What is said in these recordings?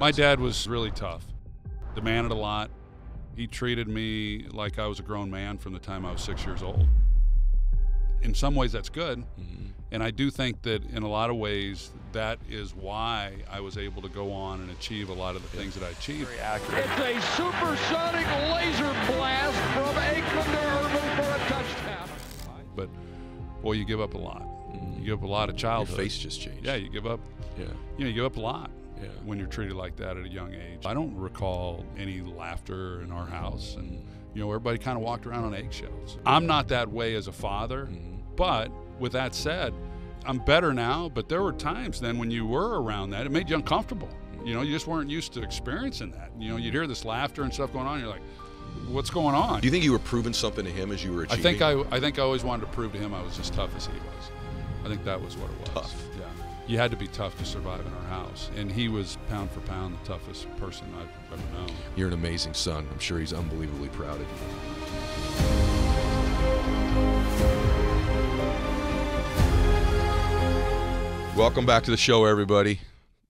My dad was really tough, demanded a lot. He treated me like I was a grown man from the time I was 6 years old. In some ways that's good, and I do think that in a lot of ways that is why I was able to go on and achieve a lot of the things that I achieved. Very accurate. It's a supersonic laser blast from Aikman to Irvin for a touchdown. But boy, you give up a lot. You give up a lot of childhood. Your face just changed. Yeah, you give up. Yeah. You know, you give up a lot. Yeah. When you're treated like that at a young age. I don't recall any laughter in our house, and you know, everybody kind of walked around on eggshells. I'm not that way as a father, but with that said, I'm better now, but there were times then when you were around that, it made you uncomfortable. You know, you just weren't used to experiencing that. You know, you'd hear this laughter and stuff going on, and you're like, what's going on? Do you think you were proving something to him as you were achieving? I think I always wanted to prove to him I was as tough as he was. I think that was what it was. Tough. Yeah. You had to be tough to survive in our house, and he was pound for pound the toughest person I've ever known. You're an amazing son. I'm sure he's unbelievably proud of you. Welcome back to the show, everybody.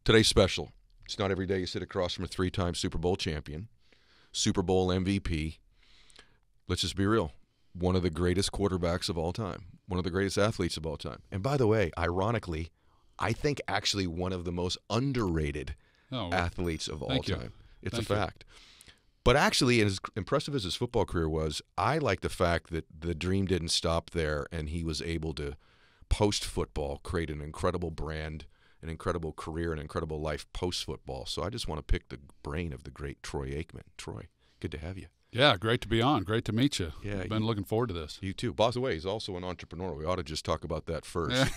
Today's special. It's not every day you sit across from a three-time Super Bowl champion, Super Bowl MVP. Let's just be real. One of the greatest quarterbacks of all time. One of the greatest athletes of all time. And by the way, ironically, I think actually one of the most underrated athletes of all time. It's a fact. But actually, as impressive as his football career was, I like the fact that the dream didn't stop there, and he was able to, post-football, create an incredible brand, an incredible career, an incredible life post-football. So I just want to pick the brain of the great Troy Aikman. Troy, good to have you. Yeah, great to be on. Great to meet you. Yeah, I've been looking forward to this. You too. By the way, he's also an entrepreneur. We ought to just talk about that first.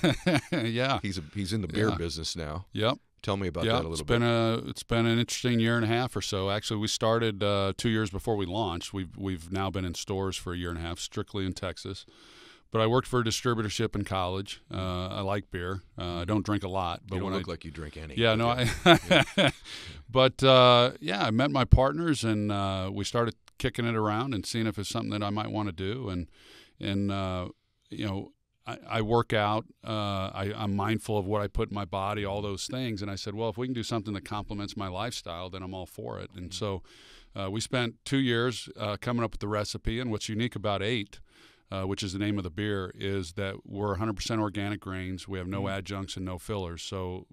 Yeah. He's in the beer business now. Yep. Tell me about that a little bit. It's been an interesting year and a half or so. Actually, we started 2 years before we launched. We've now been in stores for a year and a half, strictly in Texas. But I worked for a distributorship in college. I like beer. I don't drink a lot. But you don't look like you drink any. Yeah, no. But, yeah, I met my partners, and we started kicking it around and seeing if it's something that I might want to do. And you know, I work out. I'm mindful of what I put in my body, all those things. And I said, well, if we can do something that complements my lifestyle, then I'm all for it. And so we spent 2 years coming up with the recipe. And what's unique about 8, which is the name of the beer, is that we're 100% organic grains. We have no adjuncts and no fillers. So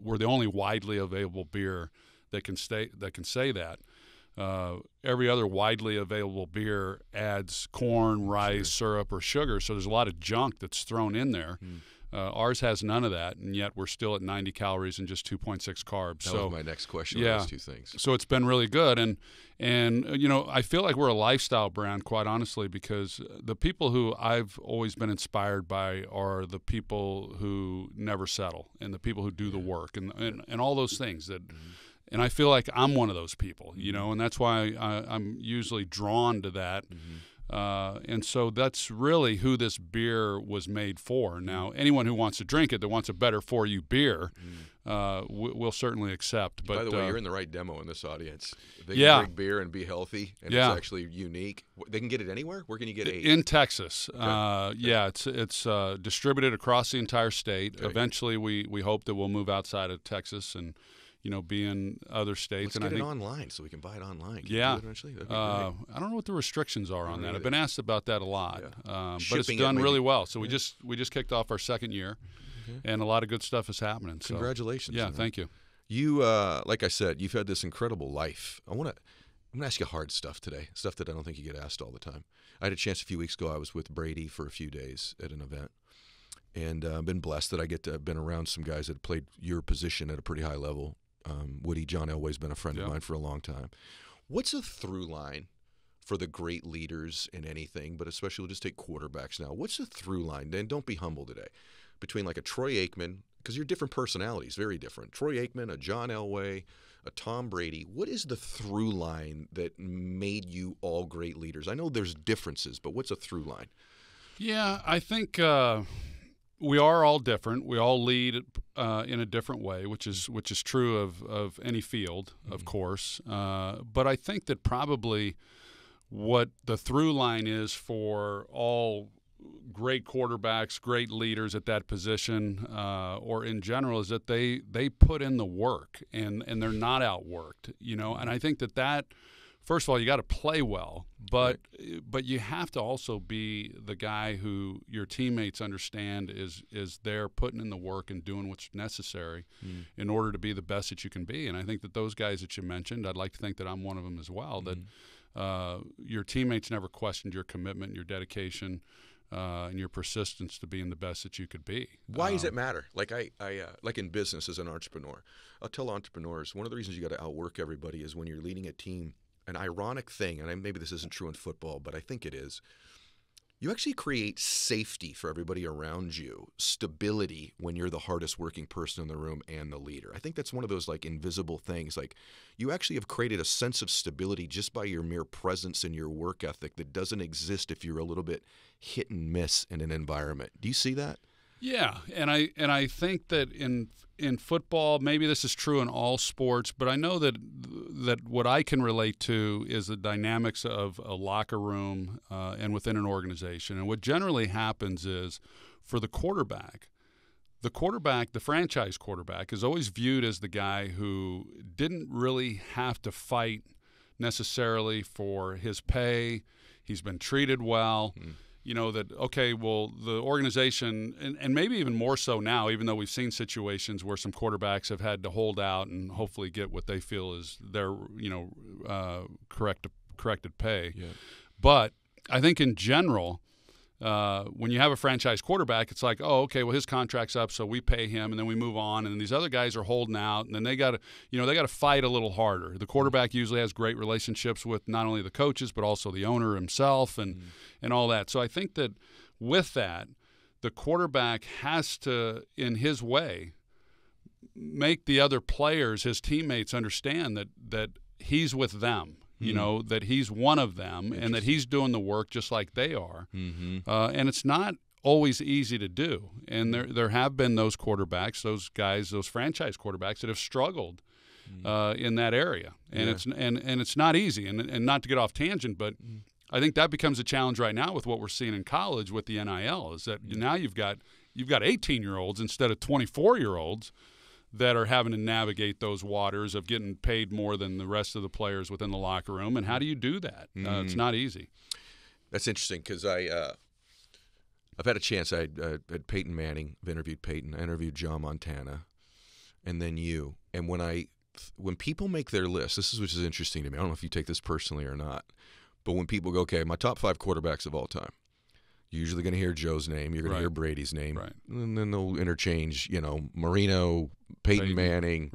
we're the only widely available beer that can say that. Every other widely available beer adds corn, rice, syrup, or sugar, so there's a lot of junk that's thrown in there. Ours has none of that, and yet we're still at 90 calories and just 2.6 carbs. That was my next question, those two things. So it's been really good, and you know, I feel like we're a lifestyle brand, quite honestly, because the people who I've always been inspired by are the people who never settle and the people who do the work and all those things that And I feel like I'm one of those people, you know, and that's why I'm usually drawn to that. And so that's really who this beer was made for. Now, anyone who wants to drink it, that wants a better-for-you beer, we'll certainly accept. But by the way, you're in the right demo in this audience. They can drink beer and be healthy, and it's actually unique. They can get it anywhere? Where can you get 8? In Texas. Okay. Yeah, it's distributed across the entire state. Okay. Eventually, we hope that we'll move outside of Texas and you know, be in other states. Let's get it online so we can buy it online. Can you do it eventually? That'd be great. I don't know what the restrictions are on that. I've been asked about that a lot, but it's done really well. So we just kicked off our second year, and a lot of good stuff is happening. So. Congratulations. Yeah, thank you. You, like I said, you've had this incredible life. I'm going to ask you hard stuff today, stuff that I don't think you get asked all the time. I had a chance a few weeks ago. I was with Brady for a few days at an event. And I've been blessed that I get to have been around some guys that played your position at a pretty high level. Woody, John Elway's been a friend of mine for a long time. What's a through line for the great leaders in anything, but especially we'll just take quarterbacks now. What's a through line, and don't be humble today, between like a Troy Aikman, because you're different personalities, very different. Troy Aikman, a John Elway, a Tom Brady. What is the through line that made you all great leaders? I know there's differences, but what's a through line? Yeah, I think we are all different. We all lead in a different way, which is true of any field, of course. But I think that probably what the through line is for all great quarterbacks, great leaders at that position, or in general, is that they put in the work and they're not outworked, you know. And I think that first of all, you got to play well, but you have to also be the guy who your teammates understand is there putting in the work and doing what's necessary in order to be the best that you can be. And I think that those guys that you mentioned, I'd like to think that I'm one of them as well. That your teammates never questioned your commitment, and your dedication. And your persistence to being the best that you could be. Why does it matter? Like I like in business as an entrepreneur, I'll tell entrepreneurs, one of the reasons you got to outwork everybody is when you're leading a team, an ironic thing, and maybe this isn't true in football, but I think it is, you actually create safety for everybody around you, stability when you're the hardest working person in the room and the leader. I think that's one of those like invisible things. Like you actually have created a sense of stability just by your mere presence and your work ethic that doesn't exist if you're a little bit hit and miss in an environment. Do you see that? Yeah, and I think that in football, maybe this is true in all sports, but I know that what I can relate to is the dynamics of a locker room and within an organization. And what generally happens is, for the franchise quarterback, is always viewed as the guy who didn't really have to fight necessarily for his pay. He's been treated well. Mm. You know, that, okay, well, the organization, and maybe even more so now, even though we've seen situations where some quarterbacks have had to hold out and hopefully get what they feel is their, you know, corrected pay. Yeah. But I think in general, when you have a franchise quarterback, it's like, oh, okay, well, his contract's up, so we pay him, and then we move on, and then these other guys are holding out, and then they got to fight a little harder. The quarterback usually has great relationships with not only the coaches but also the owner himself and all that. So I think that with that, the quarterback has to, in his way, make the other players, his teammates, understand that he's with them. You know, that he's one of them and that he's doing the work just like they are. Mm-hmm. And it's not always easy to do. And there have been those quarterbacks, those guys, those franchise quarterbacks that have struggled in that area. And it's and it's not easy. And not to get off tangent, but I think that becomes a challenge right now with what we're seeing in college with the NIL, is that now you've got 18-year-olds instead of 24-year-olds that are having to navigate those waters of getting paid more than the rest of the players within the locker room. And how do you do that? It's not easy. That's interesting, because I've had a chance. I had Peyton Manning. I've interviewed Peyton. I interviewed John Montana, and then you. And when people make their list, which is interesting to me. I don't know if you take this personally or not, but when people go, okay, my top 5 quarterbacks of all time, you're usually going to hear Joe's name. You're going to hear Brady's name. Right. And then they'll interchange, you know, Marino, Peyton Manning,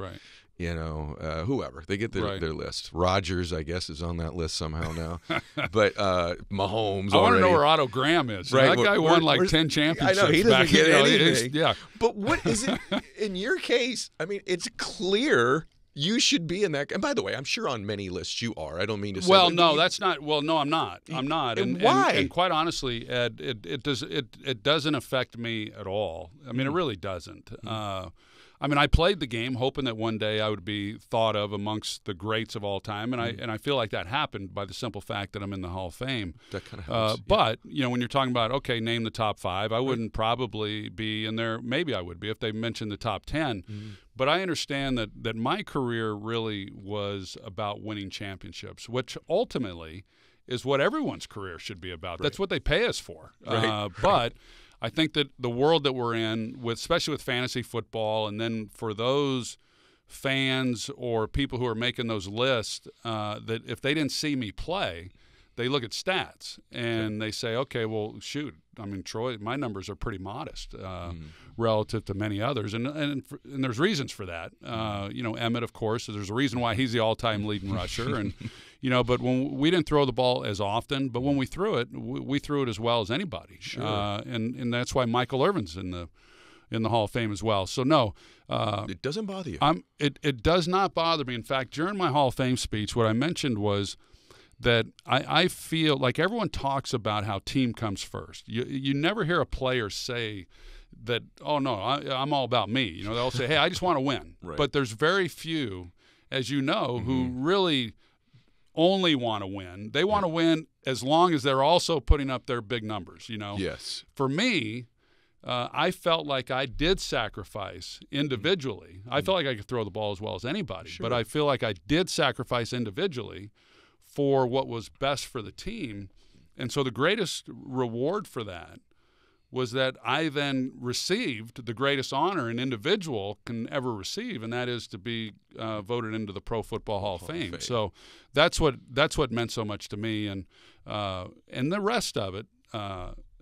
you know, whoever. They get their list. Rodgers, I guess, is on that list somehow now. But Mahomes I want to know where Otto Graham is. Right. That guy won like 10 championships. I know, he doesn't back get anything. Yeah. But what is it in your case? I mean, it's clear you should be in that. And by the way, I'm sure on many lists you are. I don't mean to say. Well, no, that's not. Well, no, I'm not. I'm not. And why? And quite honestly, Ed, it doesn't affect me at all. I mean, it really doesn't. I mean, I played the game hoping that one day I would be thought of amongst the greats of all time, and I feel like that happened by the simple fact that I'm in the Hall of Fame. That kind of helps. But you know, when you're talking about, okay, name the top 5, I wouldn't probably be in there. Maybe I would be if they mentioned the top 10. But I understand that my career really was about winning championships, which ultimately is what everyone's career should be about. Right. That's what they pay us for. Right. But I think that the world that we're in, especially with fantasy football, and then for those fans or people who are making those lists, that if they didn't see me play, they look at stats and they say, okay, well, shoot, I mean, Troy, my numbers are pretty modest relative to many others. And there's reasons for that. You know, Emmett, of course, there's a reason why he's the all-time leading rusher. And, you know, but when we didn't throw the ball as often, but when we threw it, we threw it as well as anybody. Sure. And that's why Michael Irvin's in the Hall of Fame as well. So, no. It doesn't bother you. It does not bother me. In fact, during my Hall of Fame speech, what I mentioned was that I feel like everyone talks about how team comes first. You never hear a player say that, oh, no, I'm all about me. You know, they'll say, hey, I just want to win. Right. But there's very few, as you know, who really only want to win. They want to win as long as they're also putting up their big numbers, you know? Yes. For me, I felt like I did sacrifice individually. I felt like I could throw the ball as well as anybody, sure. but I feel like I did sacrifice individually for what was best for the team. And so the greatest reward for that was that I then received the greatest honor an individual can ever receive, and that is to be voted into the Pro Football Hall of Fame. So that's what meant so much to me, and the rest of it.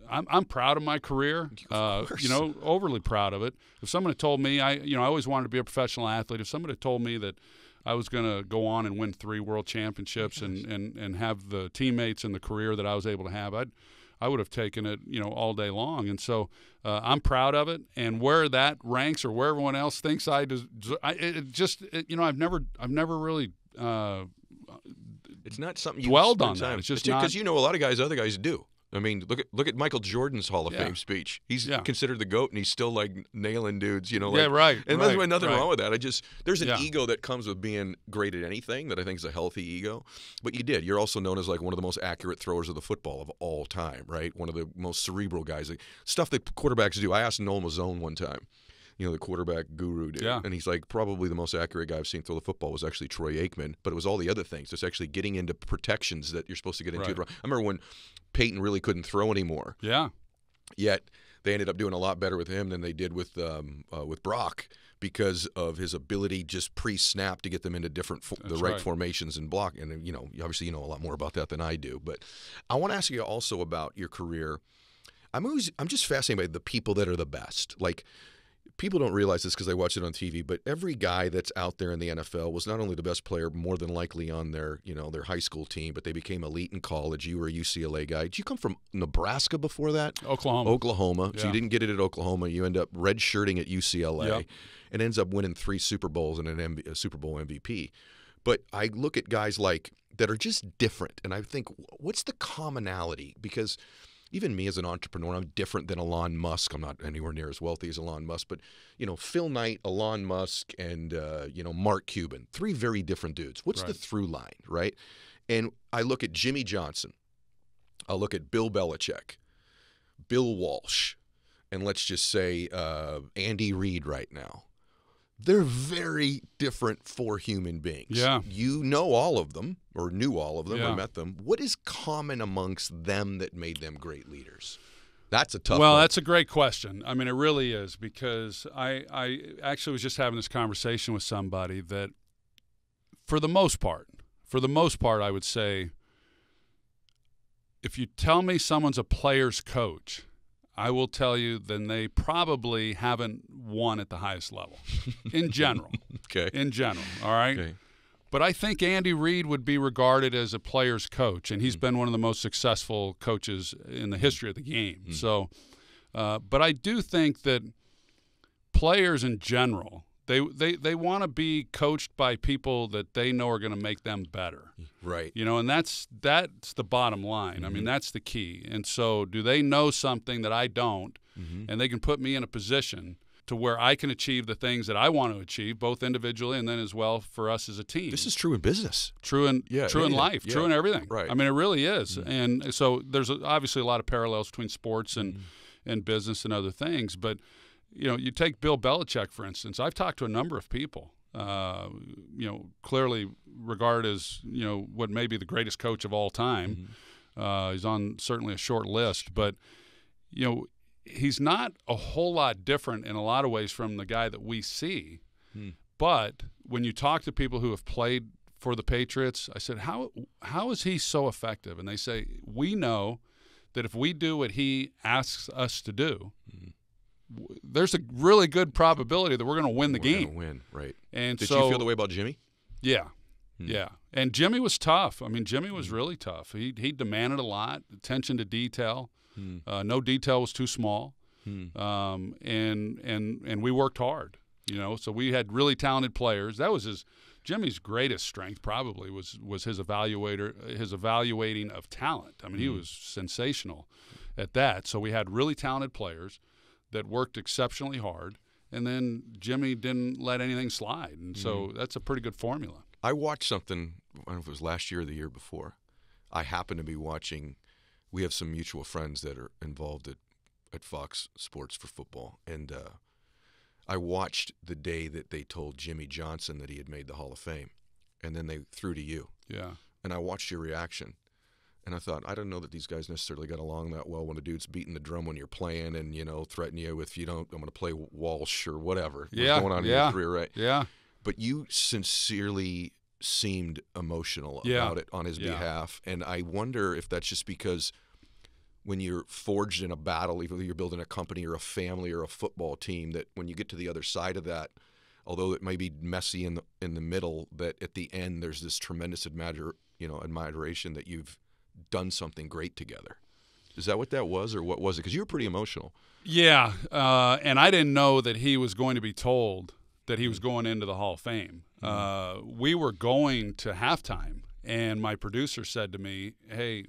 I'm proud of my career, you know, overly proud of it. If someone had told me, I always wanted to be a professional athlete. If someone had told me that I was going to go on and win 3 world championships and have the teammates and the career that I was able to have, I would have taken it, you know, all day long. And so I'm proud of it. And where that ranks or where everyone else thinks I've never really it's not something you dwelled on that. It's just because, you know, a lot of guys, other guys do. I mean, look at Michael Jordan's Hall of Fame speech. He's considered the GOAT, and he's still like nailing dudes, you know. Like, yeah, right. And by the way, nothing wrong with that. There's an ego that comes with being great at anything that I think is a healthy ego. But you did. You're also known as like one of the most accurate throwers of the football of all time, right? One of the most cerebral guys. Like, stuff that quarterbacks do. I asked Nolan Mazone one time, you know, the quarterback guru dude. Yeah. And he's like, probably the most accurate guy I've seen throw the football was actually Troy Aikman, but it was all the other things. It's actually getting into protections that you're supposed to get into. Right. I remember when Peyton really couldn't throw anymore. Yeah. Yet they ended up doing a lot better with him than they did with Brock because of his ability just pre-snap to get them into different formations and block. And, you know, obviously you know a lot more about that than I do. But I want to ask you also about your career. I'm just fascinated by the people that are the best. Like, people don't realize this because they watch it on TV, but every guy that's out there in the NFL was not only the best player, more than likely on their high school team, but they became elite in college. You were a UCLA guy. Did you come from Nebraska before that? Oklahoma. Yeah. So you didn't get it at Oklahoma. You end up redshirting at UCLA, and ends up winning 3 Super Bowls and a Super Bowl MVP. But I look at guys like that are just different, and I think, what's the commonality? Because even me as an entrepreneur, I'm different than Elon Musk. I'm not anywhere near as wealthy as Elon Musk, but, you know, Phil Knight, Elon Musk, and, you know, Mark Cuban, 3 very different dudes. What's the through line, right? And I look at Jimmy Johnson. I'll look at Bill Belichick, Bill Walsh, and let's just say Andy Reid right now. They're very different 4 human beings. Yeah. You know all of them, or knew all of them, or met them. What is common amongst them that made them great leaders? That's a tough one. That's a great question. I mean, it really is, because I actually was just having this conversation with somebody that, for the most part, I would say, if you tell me someone's a player's coach, I will tell you, then they probably haven't won at the highest level in general. Okay. In general, all right? Okay. But I think Andy Reid would be regarded as a player's coach, and he's been one of the most successful coaches in the history of the game. So, but I do think that players in general, they want to be coached by people that they know are going to make them better. Right. You know, and that's the bottom line. I mean, that's the key. And so do they know something that I don't, and they can put me in a position to where I can achieve the things that I want to achieve, both individually and then as well for us as a team. This is true in business. True in life. Yeah. True in everything. Right. I mean, it really is. And so there's obviously a lot of parallels between sports and business and other things, but you know, you take Bill Belichick, for instance. I've talked to a number of people, you know, clearly regarded as, you know, what may be the greatest coach of all time. He's on certainly a short list, but, you know, he's not a whole lot different in a lot of ways from the guy that we see. But when you talk to people who have played for the Patriots, I said, how is he so effective? And they say, we know that if we do what he asks us to do, there's a really good probability that we're going to win the game. We're going to win, right. And did you feel the way about Jimmy? Yeah, yeah. And Jimmy was tough. I mean, Jimmy was really tough. He demanded a lot, attention to detail. No detail was too small. And we worked hard, you know. So we had really talented players. That was Jimmy's greatest strength probably was his evaluating of talent. I mean, he was sensational at that. So we had really talented players that worked exceptionally hard, and then Jimmy didn't let anything slide. And so that's a pretty good formula. I watched something, I don't know if it was last year or the year before, I happen to be watching. We have some mutual friends that are involved at Fox Sports for football, and I watched the day that they told Jimmy Johnson that he had made the Hall of Fame, and then they threw to you. Yeah. And I watched your reaction, and I thought, I don't know that these guys necessarily got along that well when a dude's beating the drum when you're playing and, you know, threatening you with, you don't, I'm going to play Walsh or whatever. Yeah. What's going on in your career, right? Yeah. But you sincerely seemed emotional about it on his behalf, and I wonder if that's just because when you're forged in a battle, even though you're building a company or a family or a football team, that when you get to the other side of that, although it may be messy in the middle, that at the end there's this tremendous admiration that you've done something great together. Is that what that was, or what was it? Because you were pretty emotional. Yeah, and I didn't know that he was going to be told that he was going into the Hall of Fame. Mm-hmm. We were going to halftime, and my producer said to me, "Hey,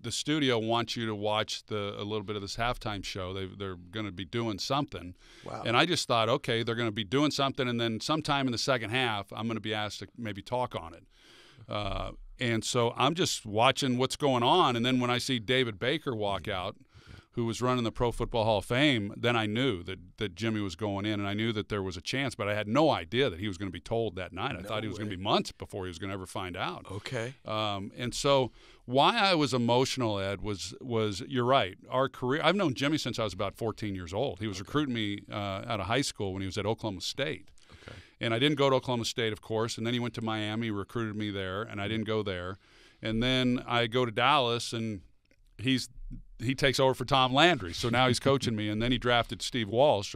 the studio wants you to watch a little bit of this halftime show. They're going to be doing something." Wow. And I just thought, okay, they're going to be doing something, and then sometime in the second half, I'm going to be asked to maybe talk on it. And so I'm just watching what's going on, and then when I see David Baker walk out, who was running the Pro Football Hall of Fame, then I knew that Jimmy was going in, and I knew that there was a chance, but I had no idea that he was going to be told that night. I thought he was going to be months before he was going to ever find out. Okay. And so why I was emotional, Ed, was you're right, our career – I've known Jimmy since I was about 14 years old. He was recruiting me out of high school when he was at Oklahoma State. Okay. And I didn't go to Oklahoma State, of course, and then he went to Miami, recruited me there, and I didn't go there. And then I go to Dallas, and he takes over for Tom Landry, so now he's coaching me, and then he drafted Steve Walsh.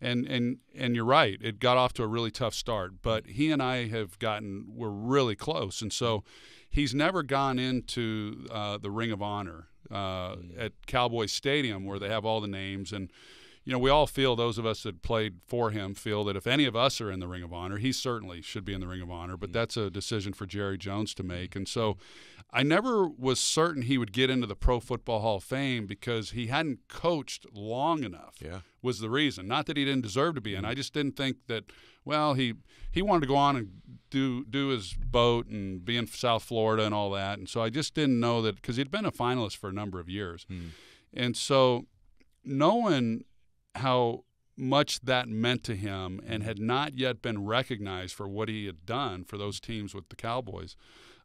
And you're right, it got off to a really tough start, but he and I we're really close, and so he's never gone into the Ring of Honor at Cowboys Stadium where they have all the names, and you know, we all feel, those of us that played for him feel that if any of us are in the Ring of Honor, he certainly should be in the Ring of Honor, but that's a decision for Jerry Jones to make. And so I never was certain he would get into the Pro Football Hall of Fame because he hadn't coached long enough was the reason. Not that he didn't deserve to be in. I just didn't think that, well, he wanted to go on and do his boat and be in South Florida and all that. And so I just didn't know that because he'd been a finalist for a number of years. And so knowing how much that meant to him and had not yet been recognized for what he had done for those teams with the Cowboys,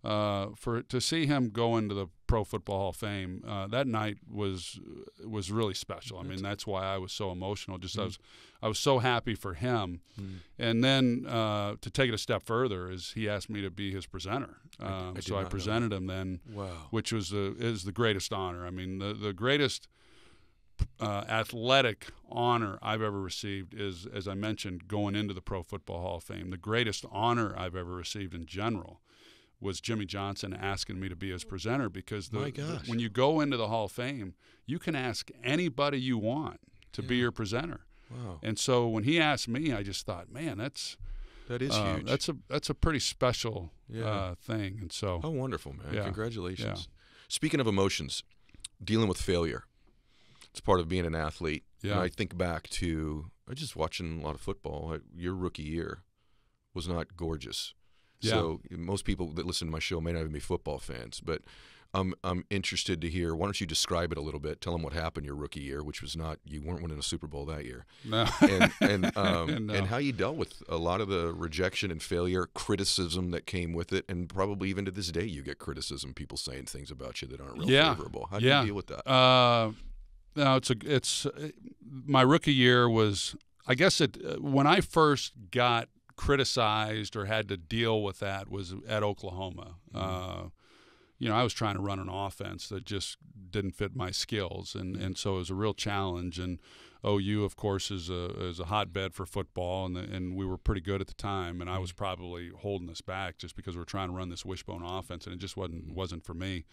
to see him go into the Pro Football Hall of Fame that night was really special. I mean, that's why I was so emotional. Just I was so happy for him. And then to take it a step further is he asked me to be his presenter. So I presented him then, which was is the greatest honor. I mean, the greatest athletic honor I've ever received is, as I mentioned, going into the Pro Football Hall of Fame. The greatest honor I've ever received in general was Jimmy Johnson asking me to be his presenter, because when you go into the Hall of Fame, you can ask anybody you want to be your presenter. Wow. And so when he asked me, I just thought, man, that is huge. That's a pretty special thing. And so how wonderful, man! Yeah. Congratulations. Yeah. Speaking of emotions, dealing with failure. It's part of being an athlete. Yeah. And I think back to just watching a lot of football. Your rookie year was not gorgeous. Yeah. So most people that listen to my show may not even be football fans, but I'm interested to hear. Why don't you describe it a little bit? Tell them what happened your rookie year, which was not, you weren't winning a Super Bowl that year. No. And how you dealt with a lot of the rejection and failure, criticism that came with it, and probably even to this day you get criticism, people saying things about you that aren't real favorable. How do you deal with that? No, my rookie year was, I guess when I first got criticized or had to deal with that was at Oklahoma. You know, I was trying to run an offense that just didn't fit my skills, and so it was a real challenge. And OU, of course, is a hotbed for football, and we were pretty good at the time. And I was probably holding us back just because we were trying to run this wishbone offense, and it just wasn't for me.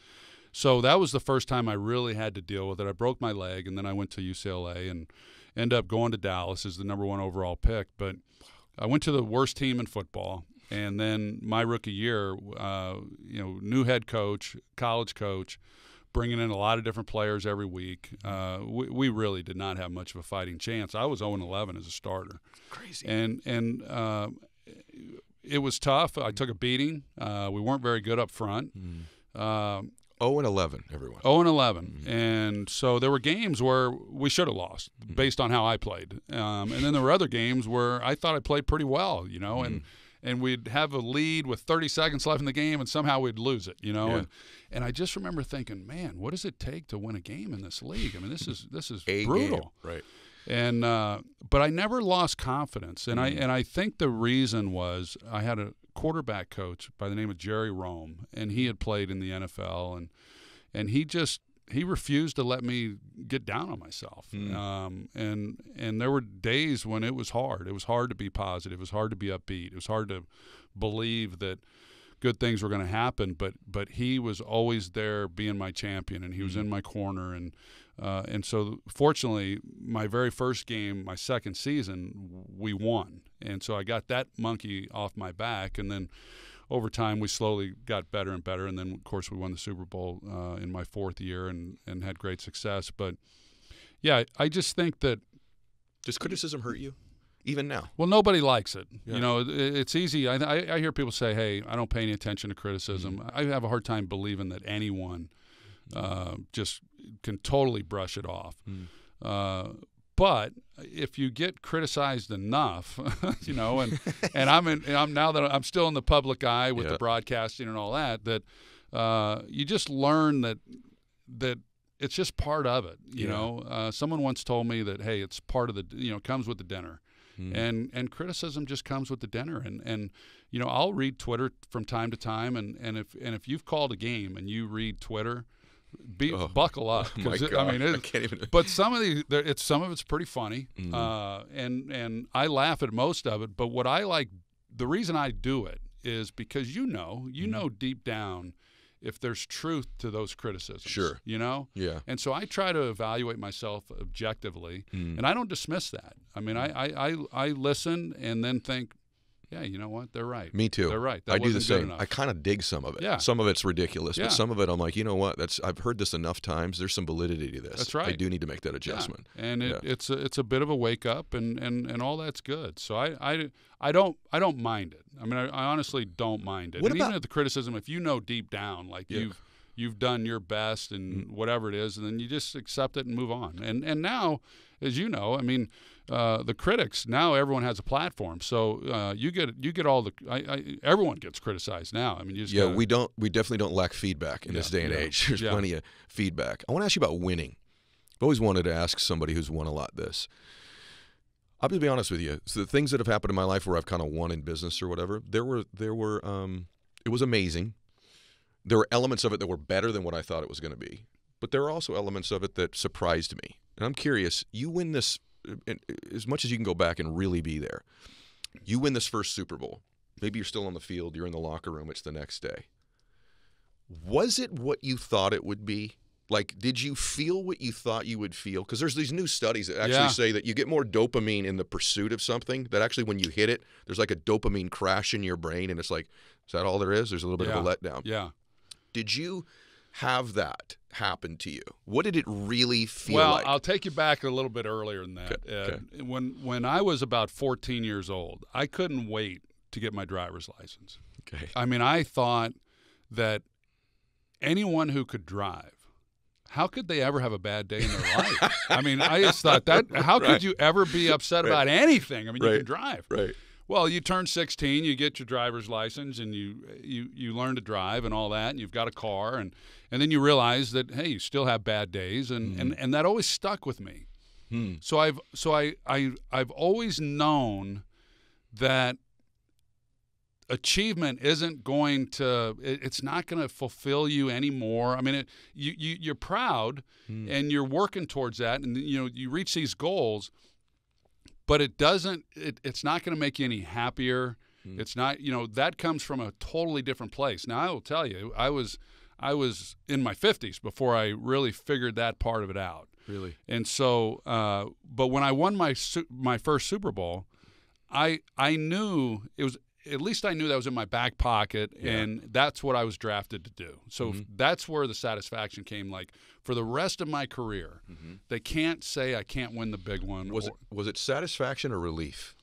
So that was the first time I really had to deal with it. I broke my leg, and then I went to UCLA and ended up going to Dallas as the #1 overall pick. But I went to the worst team in football, and then my rookie year, new head coach, college coach, bringing in a lot of different players every week. We really did not have much of a fighting chance. I was 0-11 as a starter. Crazy. And it was tough. I took a beating. We weren't very good up front. 0-11, everyone. 0-11. And so there were games where we should have lost based on how I played. And then there were other games where I thought I played pretty well, you know, and we'd have a lead with 30 seconds left in the game, and somehow we'd lose it, you know. Yeah. And I just remember thinking, man, what does it take to win a game in this league? I mean, this is brutal. Game. Right. And but I never lost confidence. And I think the reason was I had a quarterback coach by the name of Jerry Rome, and he had played in the NFL, and he refused to let me get down on myself. And there were days when it was hard. It was hard to be positive. It was hard to be upbeat. It was hard to believe that good things were going to happen. But he was always there being my champion, and he was in my corner. And so, fortunately, my very first game, my second season, we won. And so I got that monkey off my back, and then over time, we slowly got better and better, and then, of course, we won the Super Bowl in my fourth year and had great success. But, yeah, I just think that— Does criticism hurt you, even now? Well, nobody likes it. Yeah. You know, it's easy. I hear people say, hey, I don't pay any attention to criticism. I have a hard time believing that anyone just can totally brush it off. But if you get criticized enough, you know, and I'm now that I'm still in the public eye with the broadcasting and all that, you just learn that it's just part of it. You know, someone once told me that, hey, it's part of the, you know, comes with the dinner. And criticism just comes with the dinner. And you know, I'll read Twitter from time to time. And if you've called a game and you read Twitter, buckle up. I can't even. But some of it's pretty funny, and I laugh at most of it. But what I like, the reason I do it is because you know deep down if there's truth to those criticisms. Sure. You know. Yeah. And so I try to evaluate myself objectively, and I don't dismiss that. I mean, I listen and then think, yeah, you know what? They're right. Me too. They're right. I do the same. I kind of dig some of it. Yeah. Some of it's ridiculous, but some of it I'm like, you know what? I've heard this enough times. There's some validity to this. That's right. I do need to make that adjustment. Yeah. And it's a bit of a wake up, and all that's good. So I don't mind it. I mean, I honestly don't mind it. What about even at the criticism, if you know deep down, like you've done your best and whatever it is, and then you just accept it and move on. And now, as you know, I mean, the critics, now everyone has a platform, so you get all the. Everyone gets criticized now. I mean, you just we definitely don't lack feedback in this day and age. There's plenty of feedback. I want to ask you about winning. I've always wanted to ask somebody who's won a lot this. I'll be honest with you. So the things that have happened in my life where I've kind of won in business or whatever, there were. It was amazing. There were elements of it that were better than what I thought it was going to be, but there were also elements of it that surprised me. And I'm curious. You win this. As much as you can go back and really be there, you win this first Super Bowl. Maybe you're still on the field, you're in the locker room, it's the next day. Was it what you thought it would be? Like, did you feel what you thought you would feel? Because there's these new studies that actually say that you get more dopamine in the pursuit of something, that actually when you hit it, there's like a dopamine crash in your brain, and it's like, is that all there is? There's a little bit of a letdown. Yeah. Did you have that happen to you? What did it really feel like? Well, I'll take you back a little bit earlier than that. Okay. When I was about 14 years old, I couldn't wait to get my driver's license. Okay. I mean, I thought that anyone who could drive, how could they ever have a bad day in their life? I mean, I just thought that, how could you ever be upset about anything? I mean, you can drive. Right. Well, you turn 16, you get your driver's license, and you learn to drive and all that, and you've got a car, and then you realize that, hey, you still have bad days, and that always stuck with me. So I've always known that achievement isn't going to, it's not going to fulfill you anymore. I mean, you're proud, and you're working towards that, and you know you reach these goals. But it doesn't. It's not going to make you any happier. It's not. You know, that comes from a totally different place. Now I will tell you, I was in my 50s before I really figured that part of it out. Really. And so, but when I won my first Super Bowl, I knew it was. At least I knew that was in my back pocket, and that's what I was drafted to do. So that's where the satisfaction came. Like, for the rest of my career, they can't say I can't win the big one. Was it satisfaction or relief?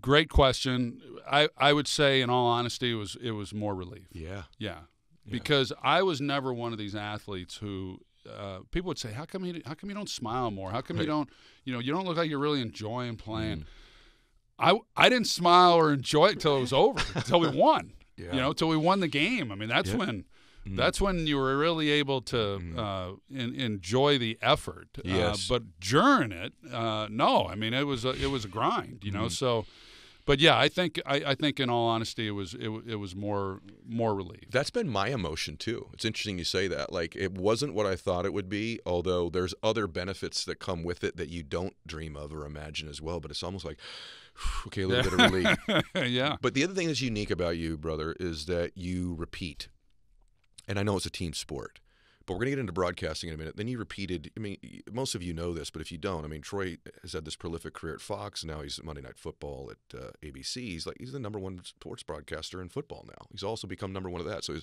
Great question. I would say, in all honesty, it was more relief. Yeah. Because I was never one of these athletes who people would say, how come you don't smile more? How come you don't, you don't look like you're really enjoying playing? I didn't smile or enjoy it till it was over, till we won. Till we won the game. I mean, that's when that's when you were really able to enjoy the effort. But during it, no. I mean, it was a grind. So. But yeah, I think in all honesty, it was more relief. That's been my emotion too. It's interesting you say that. Like, it wasn't what I thought it would be, although there's other benefits that come with it that you don't dream of or imagine as well. But it's almost like, okay, a little bit of relief. But the other thing that's unique about you, brother, is that you repeat. And I know it's a team sport, but we're going to get into broadcasting in a minute. Then you repeated, I mean, most of you know this, but if you don't, I mean, Troy has had this prolific career at Fox. Now he's at Monday Night Football at ABC. He's the #1 sports broadcaster in football now. He's also become #1 of that. So he's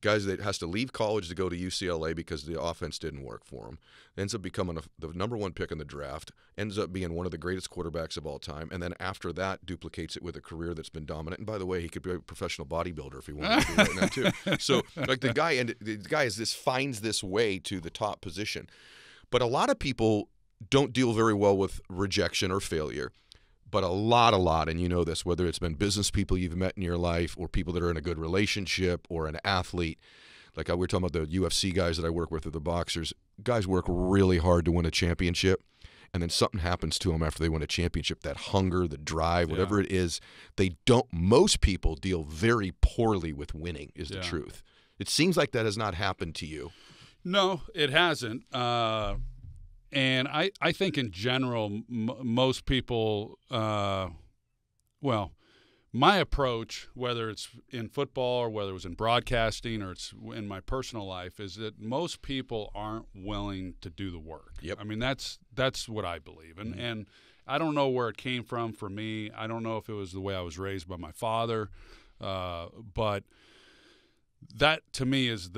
guys that has to leave college to go to UCLA because the offense didn't work for him. Ends up becoming the #1 pick in the draft. Ends up being one of the greatest quarterbacks of all time. And then after that, duplicates it with a career that's been dominant. And by the way, he could be a professional bodybuilder if he wanted to be right now too. So like the guy is this fine. This way to the top position. But a lot of people don't deal very well with rejection or failure. But a lot, and you know this, whether it's been business people you've met in your life or people that are in a good relationship or an athlete. Like we're talking about the UFC guys that I work with or the boxers. Guys work really hard to win a championship, and then something happens to them after they win a championship. That hunger, the drive, whatever it is, they don't. Most people deal very poorly with winning is the truth. It seems like that has not happened to you. No, it hasn't. And I think in general, most people, well, my approach, whether it's in football or whether it was in broadcasting or it's in my personal life, is that most people aren't willing to do the work. I mean, that's what I believe. And, and I don't know where it came from for me. I don't know if it was the way I was raised by my father, but – that to me is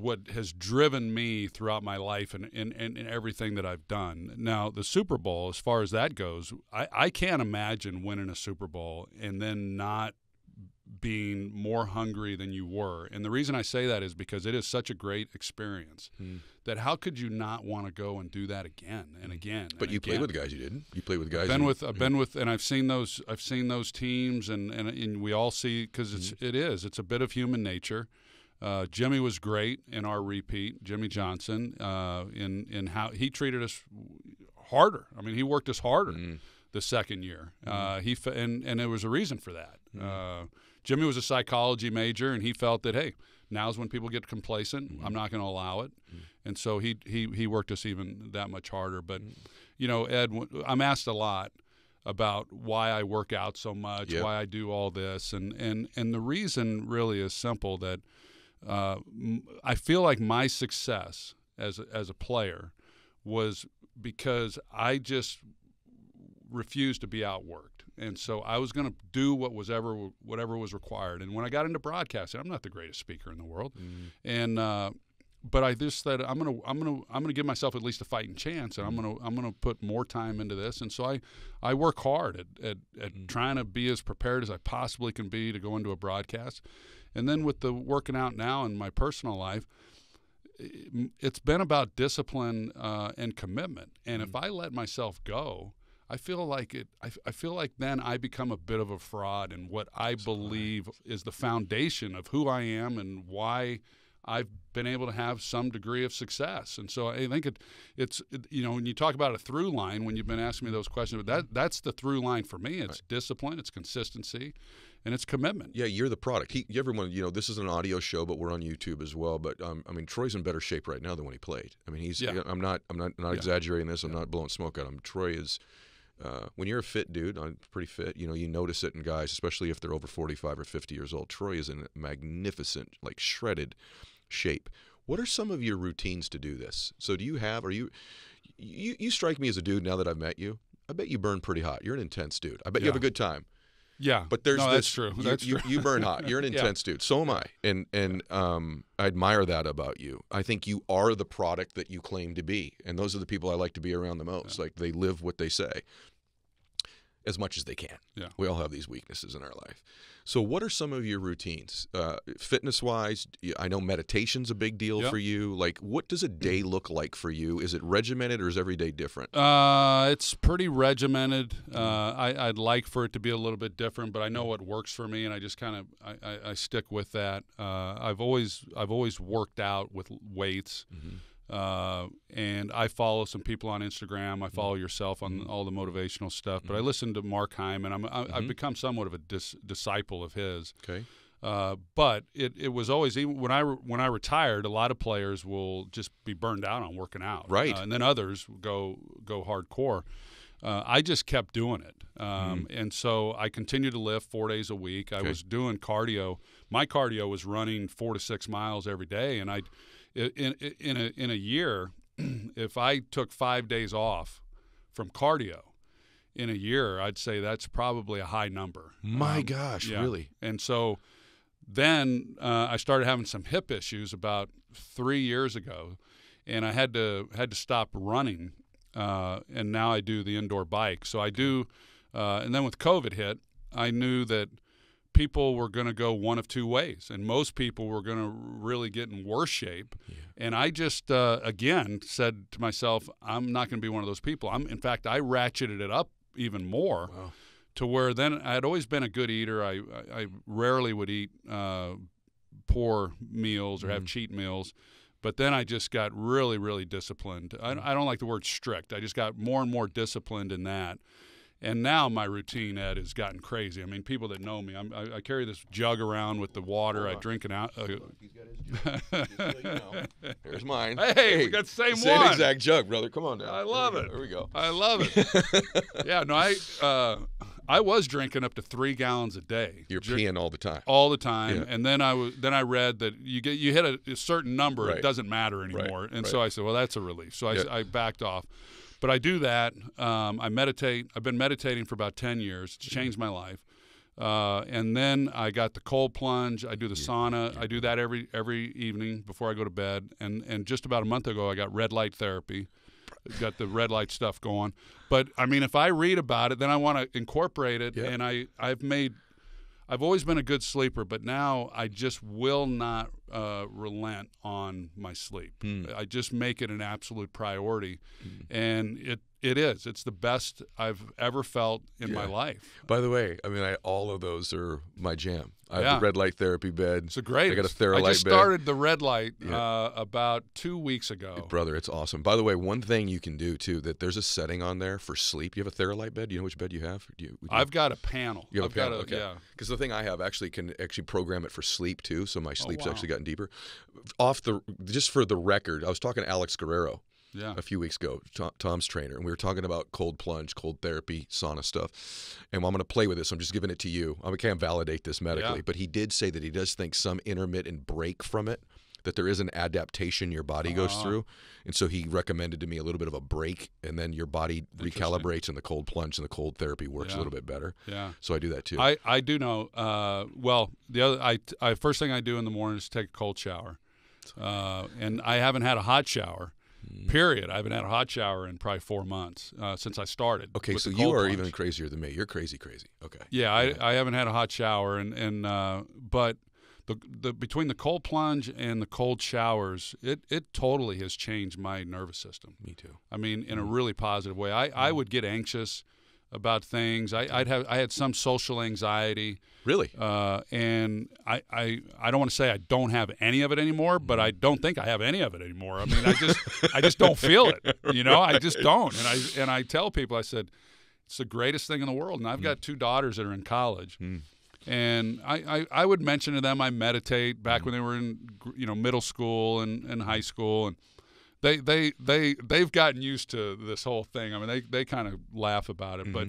what has driven me throughout my life and everything that I've done. Now, the Super Bowl, as far as that goes, I can't imagine winning a Super Bowl and then not being more hungry than you were. And the reason I say that is because it is such a great experience that how could you not want to go and do that again and again? But you played with guys you didn't. You played with guys. I've been with, and I've seen those teams, and we all see because it's a bit of human nature. Jimmy was great in our repeat, Jimmy Johnson, in how he treated us harder. I mean, he worked us harder the second year. And there was a reason for that. Jimmy was a psychology major, and he felt that, hey, now's when people get complacent. I'm not going to allow it. And so he worked us even that much harder. But, Ed, I'm asked a lot about why I work out so much, why I do all this. And the reason really is simple, that I feel like my success as a player was because I just refused to be outworked. And so I was going to do whatever was required. And when I got into broadcasting, I'm not the greatest speaker in the world, but I just said I'm gonna give myself at least a fighting chance, and I'm gonna put more time into this. And so I work hard at trying to be as prepared as I possibly can be to go into a broadcast. And then with the working out now in my personal life, it's been about discipline and commitment. And if I let myself go, I feel like then I become a bit of a fraud in what I believe is the foundation of who I am and why I've been able to have some degree of success. And so I think it's when you talk about a through line, when you've been asking me those questions, but that's the through line for me. It's discipline, it's consistency, and it's commitment. Yeah, you're the product. Everyone, this is an audio show, but we're on YouTube as well. But I mean, Troy's in better shape right now than when he played. I mean, he's. Yeah. I'm not exaggerating this. I'm not blowing smoke at him. Troy is. When you're a fit dude, I'm pretty fit, you notice it in guys, especially if they're over 45 or 50 years old. Troy is in magnificent, shredded shape. What are some of your routines to do this? So do you have, you strike me as a dude now that I've met you. I bet you burn pretty hot. You're an intense dude. I bet you have a good time. Yeah. But there's this. That's true. You burn hot. You're an intense dude. So am I. And I admire that about you. I think you are the product that you claim to be. And those are the people I like to be around the most. Like, they live what they say. as much as they can. Yeah. We all have these weaknesses in our life. So what are some of your routines, fitness-wise? I know meditation's a big deal for you. Like, what does a day look like for you? Is it regimented or is every day different? It's pretty regimented. I'd like for it to be a little bit different, but I know what works for me, and I just kind of I stick with that. I've always worked out with weights. Mm-hmm. And I follow some people on Instagram. I follow yourself on all the motivational stuff. But I listen to Mark Hyman. I've become somewhat of a disciple of his. Okay. But it was always, even when I retired, a lot of players will just be burned out on working out. Right. And then others go hardcore. I just kept doing it. And so I continued to lift 4 days a week. Okay. I was doing cardio. My cardio was running 4 to 6 miles every day, and I'd in a year, if I took 5 days off from cardio in a year, I'd say that's probably a high number. My gosh, yeah. Really? And so then I started having some hip issues about 3 years ago, and I had to stop running, and now I do the indoor bike. So I do, and then with COVID hit, I knew that people were going to go one of two ways, and most people were going to really get in worse shape. Yeah. And I just, again, said to myself, I'm not going to be one of those people. In fact, I ratcheted it up even more. Wow. To where then I had always been a good eater. I rarely would eat poor meals or have cheat meals. But then I just got really, really disciplined. I don't like the word strict. I just got more and more disciplined in that. And now my routine, Ed, has gotten crazy. I mean, people that know me, I carry this jug around with the water. I drink it out. He's got his jug. Just so you know. Here's mine. Hey, we got the same one. Same exact jug, brother. Come on down. I love it. There we go. I love it. Yeah, no, I was drinking up to 3 gallons a day. You're peeing all the time. All the time. Yeah. And then I read that you hit a certain number, right. It doesn't matter anymore. Right. And so I said, well, that's a relief. So I backed off. But I do that. I meditate. I've been meditating for about 10 years. It's changed my life. And then I got the cold plunge. I do the sauna. I do that every evening before I go to bed. And just about a month ago, I got red light therapy. Got the red light stuff going. But, I mean, if I read about it, then I want to incorporate it. Yeah. And I've always been a good sleeper, but now I just will not relent on my sleep. I just make it an absolute priority, and it is. It's the best I've ever felt in my life. By the way, I mean, all of those are my jam. I have the red light therapy bed. It's the greatest. I got a Theralite bed. I just started the red light about 2 weeks ago. Brother, it's awesome. By the way, one thing you can do, too, that there's a setting on there for sleep. You have a Theralite bed? Do you know which bed you have? I've got a panel. You have a panel? Okay. Yeah. Because the thing I have actually can actually program it for sleep, too, so my sleep's actually gotten deeper. Just for the record, I was talking to Alex Guerrero. Yeah. A few weeks ago, Tom's trainer, and we were talking about cold plunge, cold therapy, sauna stuff. And I'm going to play with this. I'm just giving it to you. I can't validate this medically, but he did say that he does think some intermittent break from it, that there is an adaptation your body goes through. And so he recommended to me a little bit of a break, and then your body recalibrates, and the cold plunge and the cold therapy works a little bit better. Yeah. So I do that too. I do know. The first thing I do in the morning is take a cold shower, and I haven't had a hot shower. Period. I haven't had a hot shower in probably 4 months since I started. Okay, so you are even crazier than me. You're crazy. Okay. Yeah, I haven't had a hot shower, but between the cold plunge and the cold showers, it totally has changed my nervous system. Me too. I mean, in a really positive way. I would get anxious about things. I had some social anxiety. Really? And I don't want to say I don't have any of it anymore, but I don't think I have any of it anymore. I mean, I just don't feel it. You know, I just don't. And I tell people, I said, it's the greatest thing in the world. And I've got 2 daughters that are in college. And I would mention to them I meditate back when they were in, middle school and high school, and they've gotten used to this whole thing. I mean, they kind of laugh about it, but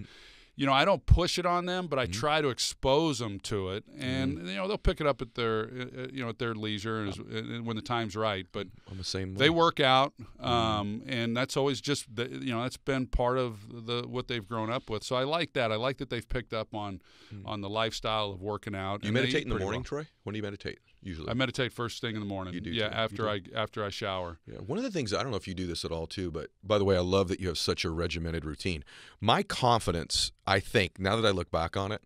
I don't push it on them, but I try to expose them to it, and they'll pick it up at their at their leisure and when the time's right. But I'm the same way. They work out, and that's always just that's been part of what they've grown up with. So I like that. I like that they've picked up on the lifestyle of working out. You meditate in the morning, Troy? When do you meditate? usually. I meditate first thing in the morning. You do, yeah, too. After I shower. Yeah. One of the things, I don't know if you do this at all, too, but by the way, I love that you have such a regimented routine. My confidence, I think, now that I look back on it,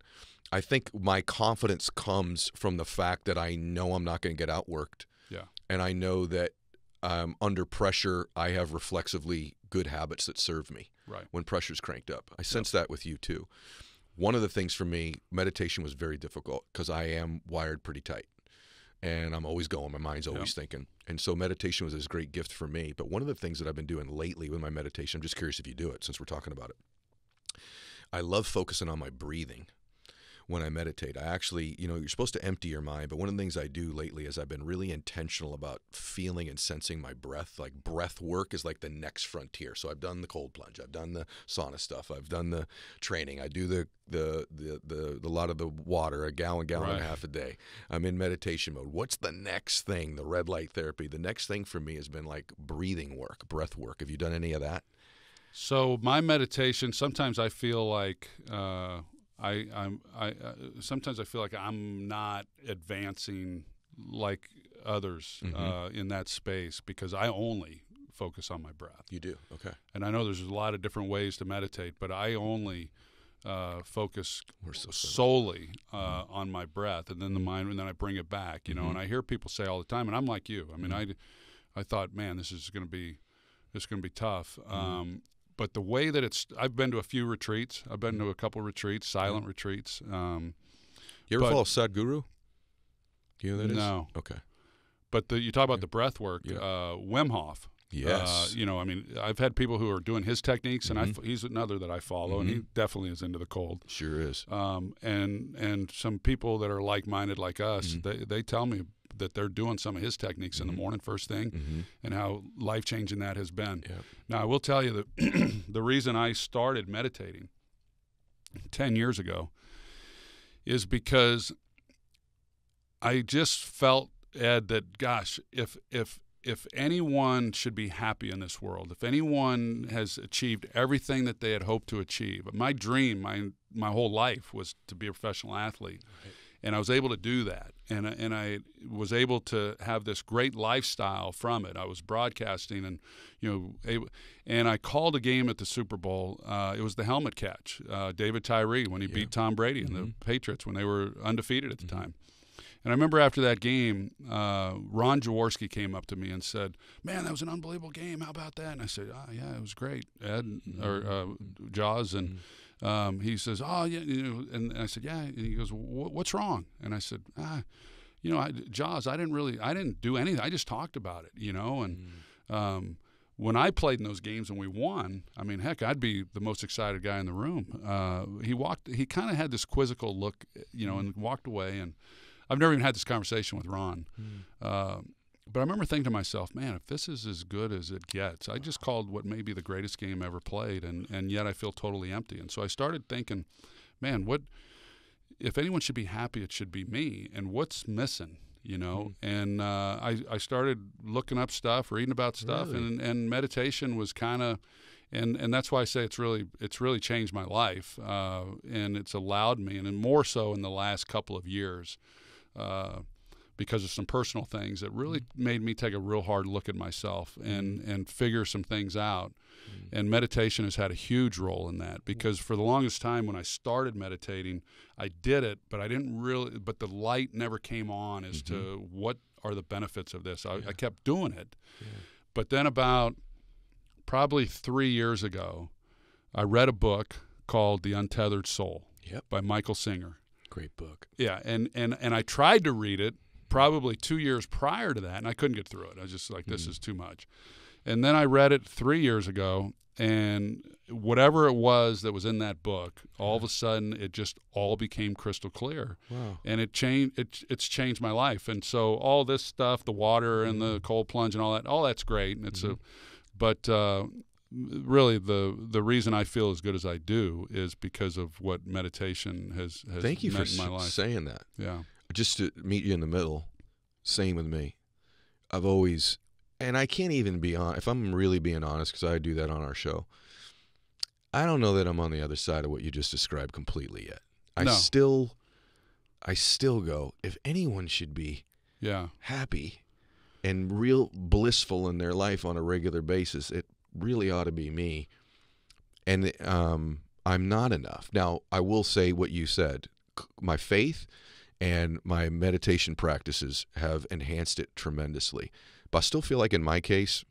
I think my confidence comes from the fact that I know I'm not going to get outworked. Yeah. And I know that under pressure, I have reflexively good habits that serve me. Right. When pressure's cranked up. I sense that with you, too. One of the things for me, meditation was very difficult because I am wired pretty tight. And I'm always going. My mind's always thinking. And so meditation was this great gift for me. But one of the things that I've been doing lately with my meditation, I'm just curious if you do it since we're talking about it. I love focusing on my breathing when I meditate. I actually, you know, you're supposed to empty your mind. But one of the things I do lately is I've been really intentional about feeling and sensing my breath. Like breath work is like the next frontier. So I've done the cold plunge. I've done the sauna stuff. I've done the training. I do the lot of the water, a gallon and a half a day. I'm in meditation mode. What's the next thing? The red light therapy. The next thing for me has been like breathing work, breath work. Have you done any of that? So my meditation, sometimes I feel like sometimes I feel like I'm not advancing like others in that space because I only focus on my breath. You do, okay. And I know there's a lot of different ways to meditate, but I only focus solely on my breath, and then the mind, and then I bring it back. You know, and I hear people say all the time, and I'm like you. I mean, I thought, man, this is going to be tough. But the way that it's – I've been to a few retreats. I've been to a couple retreats, silent retreats. You ever follow Sadhguru? Do you know who that is? No. Okay. But you talk about the breath work. Yeah. Wim Hof. Yes. You know, I mean, I've had people who are doing his techniques, and he's another that I follow, and he definitely is into the cold. Sure is. And some people that are like-minded like us, they tell me that they're doing some of his techniques in the morning first thing and how life-changing that has been. Yep. Now, I will tell you that the reason I started meditating 10 years ago is because I just felt, Ed, that, gosh, if anyone should be happy in this world, if anyone has achieved everything that they had hoped to achieve, my dream, my whole life was to be a professional athlete. Right. And I was able to do that, and I was able to have this great lifestyle from it. I was broadcasting, and and I called a game at the Super Bowl. It was the helmet catch, David Tyree, when he beat Tom Brady and the Patriots when they were undefeated at the time. And I remember after that game, Ron Jaworski came up to me and said, "Man, that was an unbelievable game. How about that?" And I said, "Oh, yeah, it was great, Ed or Jaws." And he says, "Oh, yeah," and I said, "Yeah." And he goes, "What's wrong?" And I said, "Jaws, I didn't do anything. I just talked about it, And when I played in those games and we won, I mean, heck, I'd be the most excited guy in the room." He kind of had this quizzical look, and walked away. And I've never even had this conversation with Ron. But I remember thinking to myself, man, if this is as good as it gets, I just called what may be the greatest game ever played, and yet I feel totally empty. And so I started thinking, man, if anyone should be happy, it should be me, and what's missing, And I started looking up stuff, reading about stuff, really? and meditation was kind of – and that's why I say it's really changed my life, and it's allowed me, and more so in the last couple of years because of some personal things that really made me take a real hard look at myself and figure some things out. And meditation has had a huge role in that because for the longest time when I started meditating, I did it, but I didn't really, but the light never came on as to what are the benefits of this. I kept doing it. Yeah. But then about probably 3 years ago, I read a book called The Untethered Soul by Michael Singer. Great book. Yeah. And I tried to read it probably 2 years prior to that, and I couldn't get through it. I was just like, this is too much. And then I read it 3 years ago, and whatever it was that was in that book, all of a sudden it just all became crystal clear. Wow. And it's changed my life. And so all this stuff, the water and the cold plunge and all that's great. And it's really, the reason I feel as good as I do is because of what meditation has meant in my life. Thank you for saying that. Yeah. Just to meet you in the middle, same with me. I've always, and I can't even be on, if I'm really being honest, because I do that on our show, I don't know that I'm on the other side of what you just described completely yet. I still go, if anyone should be yeah, happy and real blissful in their life on a regular basis. It really ought to be me. And I'm not enough. Now, I will say what you said. My faith and my meditation practices have enhanced it tremendously. But I still feel like in my case,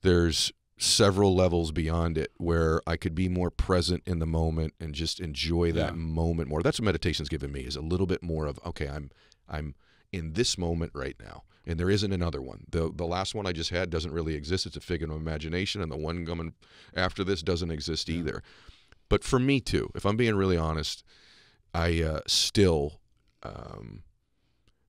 there's several levels beyond it where I could be more present in the moment and just enjoy that moment more. That's what meditation's given me, is a little bit more of, okay, I'm in this moment right now, and there isn't another one. The last one I just had doesn't really exist. It's a figment of imagination, and the one coming after this doesn't exist either. But for me too, if I'm being really honest, I still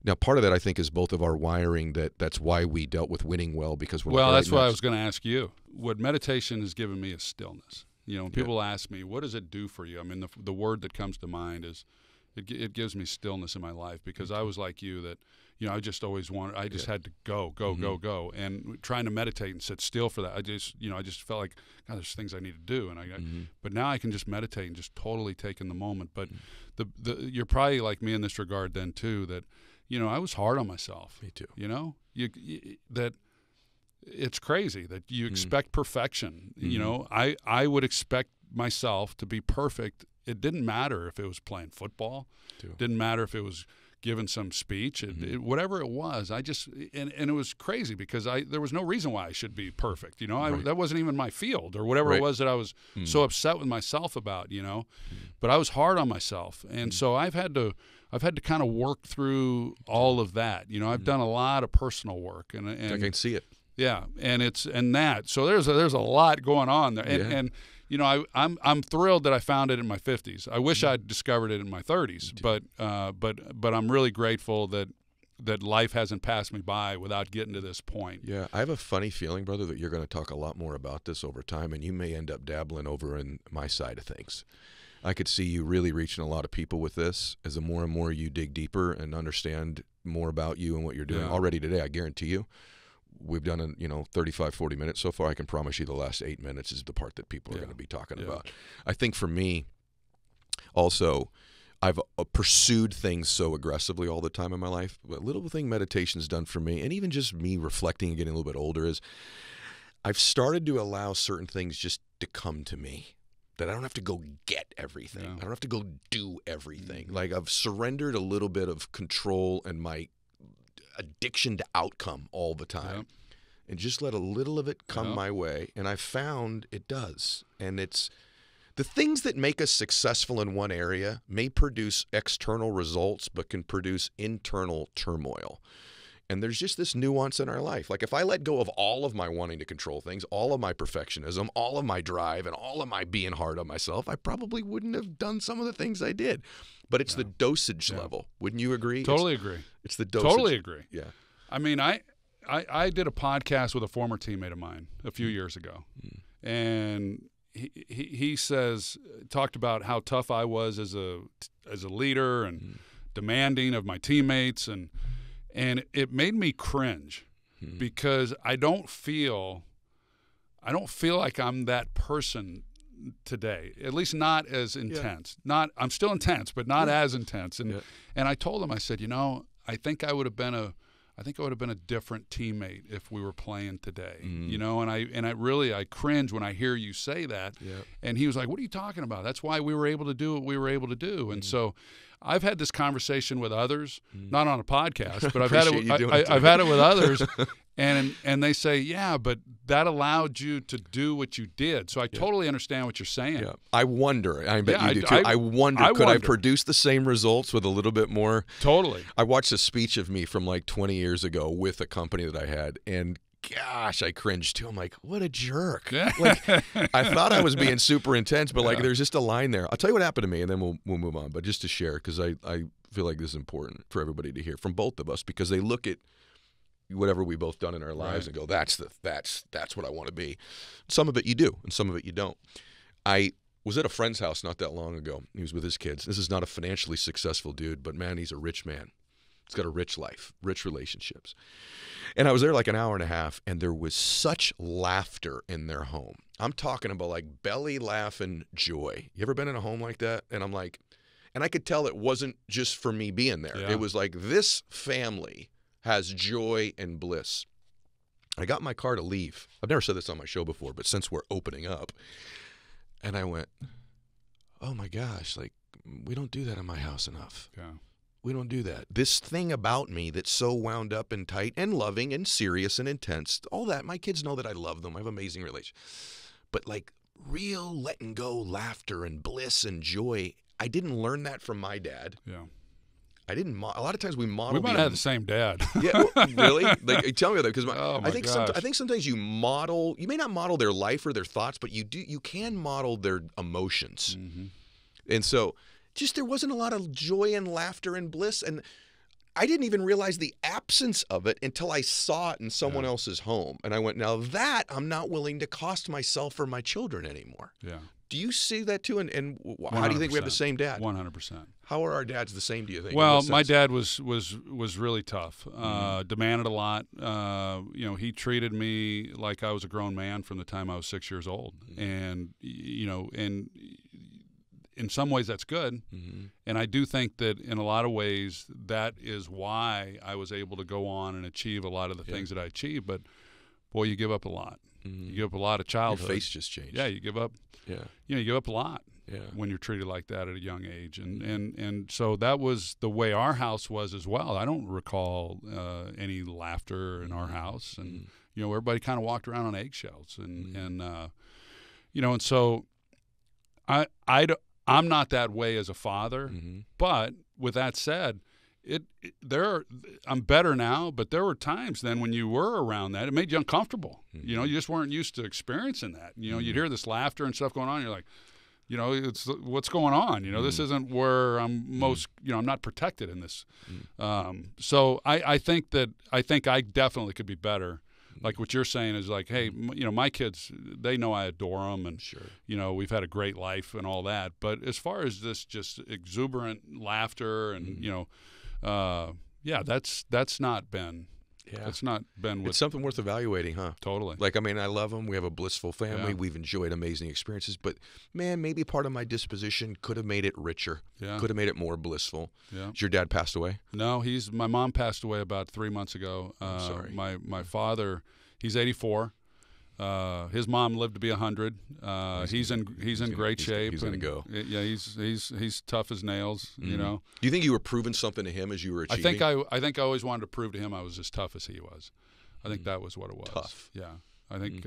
now, part of that, I think, is both of our wiring. That's why we dealt with winning well, because we're well. That's why I was going to ask you. What meditation has given me is stillness. You know, when people ask me, what does it do for you? I mean, the word that comes to mind is, it gives me stillness in my life, because I was like you, that, you know, I just always wanted, I just had to go, and trying to meditate and sit still for that, I just, you know, I just felt like, God, there's things I need to do, and but now I can just meditate and just totally take in the moment. But you're probably like me in this regard then too, that, you know, I was hard on myself. Me too. You know, that it's crazy that you expect perfection. You know, I would expect myself to be perfect. It didn't matter if it was playing football. It didn't matter if it was giving some speech. It, whatever it was, I just and it was crazy, because there was no reason why I should be perfect. You know, that wasn't even my field, or whatever it was that I was so upset with myself about. You know, but I was hard on myself, and so I've had to kind of work through all of that. You know, I've done a lot of personal work, and I can see it. Yeah, and that. So there's a lot going on there, and you know, I'm thrilled that I found it in my 50s. I wish I'd discovered it in my 30s, but I'm really grateful that life hasn't passed me by without getting to this point. Yeah, I have a funny feeling, brother, that you're going to talk a lot more about this over time, and you may end up dabbling over in my side of things. I could see you really reaching a lot of people with this, as the more and more you dig deeper and understand more about you and what you're doing. Yeah. Already today, I guarantee you, we've done, 35, 40 minutes so far. I can promise you the last 8 minutes is the part that people are going to be talking about. I think for me, also, I've pursued things so aggressively all the time in my life. But a little thing meditation's done for me, and even just me reflecting and getting a little bit older, is I've started to allow certain things just to come to me, that I don't have to go get everything. I don't have to go do everything. Like, I've surrendered a little bit of control and my addiction to outcome all the time, and just let a little of it come my way, and I found it does. And it's the things that make us successful in one area may produce external results, but can produce internal turmoil. And there's just this nuance in our life. Like, if I let go of all of my wanting to control things, all of my perfectionism, all of my drive, and all of my being hard on myself, I probably wouldn't have done some of the things I did. But it's the dosage level. Wouldn't you agree? Totally agree. It's the dosage. Totally agree. Yeah. I mean, I did a podcast with a former teammate of mine a few years ago. And he talked about how tough I was as a leader and demanding of my teammates, and it made me cringe, because I don't feel like I'm that person today, at least not as intense. Not, I'm still intense, but not as intense. And and I told him, I said, you know, I think I would have been a different teammate if we were playing today. You know, and I really cringe when I hear you say that. And he was like, what are you talking about? That's why we were able to do what we were able to do. And so I've had this conversation with others, not on a podcast, but I've had it with others, and they say, yeah, but that allowed you to do what you did. So I totally understand what you're saying. Yeah. I wonder. I bet you do too. I wonder, could I produce the same results with a little bit more? Totally. I watched a speech of me from like 20 years ago with a company that I had, and gosh, I cringed too. I'm like, what a jerk. Like, I thought I was being super intense, but like, there's just a line there. I'll tell you what happened to me, and then we'll move on. But just to share, because I feel like this is important for everybody to hear from both of us, because they look at whatever we both done in our lives and go, that's what I want to be. Some of it you do, and some of it you don't. I was at a friend's house not that long ago. He was with his kids. This is not a financially successful dude, but man, he's a rich man. It's got a rich life, rich relationships. And I was there like an hour and a half, and there was such laughter in their home. I'm talking about like belly laughing joy. You ever been in a home like that? And I'm like, and I could tell it wasn't just for me being there. It was like, this family has joy and bliss. I got in my car to leave. I've never said this on my show before, but since we're opening up, and I went, oh my gosh, like, we don't do that in my house enough. Yeah. We don't do that. This thing about me that's so wound up and tight and loving and serious and intense, all that, my kids know that I love them. I have amazing relations. But like real letting go, laughter and bliss and joy, I didn't learn that from my dad. Yeah. I didn't. A lot of times we model. We might have the same dad. Yeah, well, really? Like, tell me about that, because I think sometimes you model. You may not model their life or their thoughts, but you do. You can model their emotions, and so just there wasn't a lot of joy and laughter and bliss, and I didn't even realize the absence of it until I saw it in someone else's home, and I went, now that I'm not willing to cost myself or my children anymore. Yeah. Do you see that too, and how do you think we have the same dad? 100%. How are our dads the same, do you think? Well, my dad was really tough, demanded a lot. You know, he treated me like I was a grown man from the time I was 6 years old. And, you know, and in some ways that's good. And I do think that in a lot of ways that is why I was able to go on and achieve a lot of the things that I achieved. But, boy, you give up a lot. You give up a lot of childhood. Your face just changed. Yeah, you give up. Yeah, you know, you give up a lot when you're treated like that at a young age, and so that was the way our house was as well. I don't recall any laughter in our house, and you know, everybody kind of walked around on eggshells, and you know, and so I'm not that way as a father, but with that said. I'm better now, but there were times then when you were around that, it made you uncomfortable. You know, you just weren't used to experiencing that. You know, you'd hear this laughter and stuff going on. You're like, you know, it's what's going on. You know, this isn't where I'm most. You know, I'm not protected in this. So I think I definitely could be better. Like what you're saying is like, hey, you know, my kids, they know I adore them, and you know, we've had a great life and all that. But as far as this just exuberant laughter and you know. Yeah, that's not been. It's something worth evaluating, huh? Totally. Like, I mean, I love them. We have a blissful family. We've enjoyed amazing experiences. But man, maybe part of my disposition could have made it richer. Yeah. Could have made it more blissful. Yeah. Has your dad passed away? No, my mom passed away about 3 months ago. I'm sorry. My father, he's 84. His mom lived to be 100. He's in great shape. He's gonna go. Yeah, he's tough as nails. You know. Do you think you were proving something to him as you were achieving? I think I always wanted to prove to him I was as tough as he was. I think that was what it was. Tough. Yeah. I think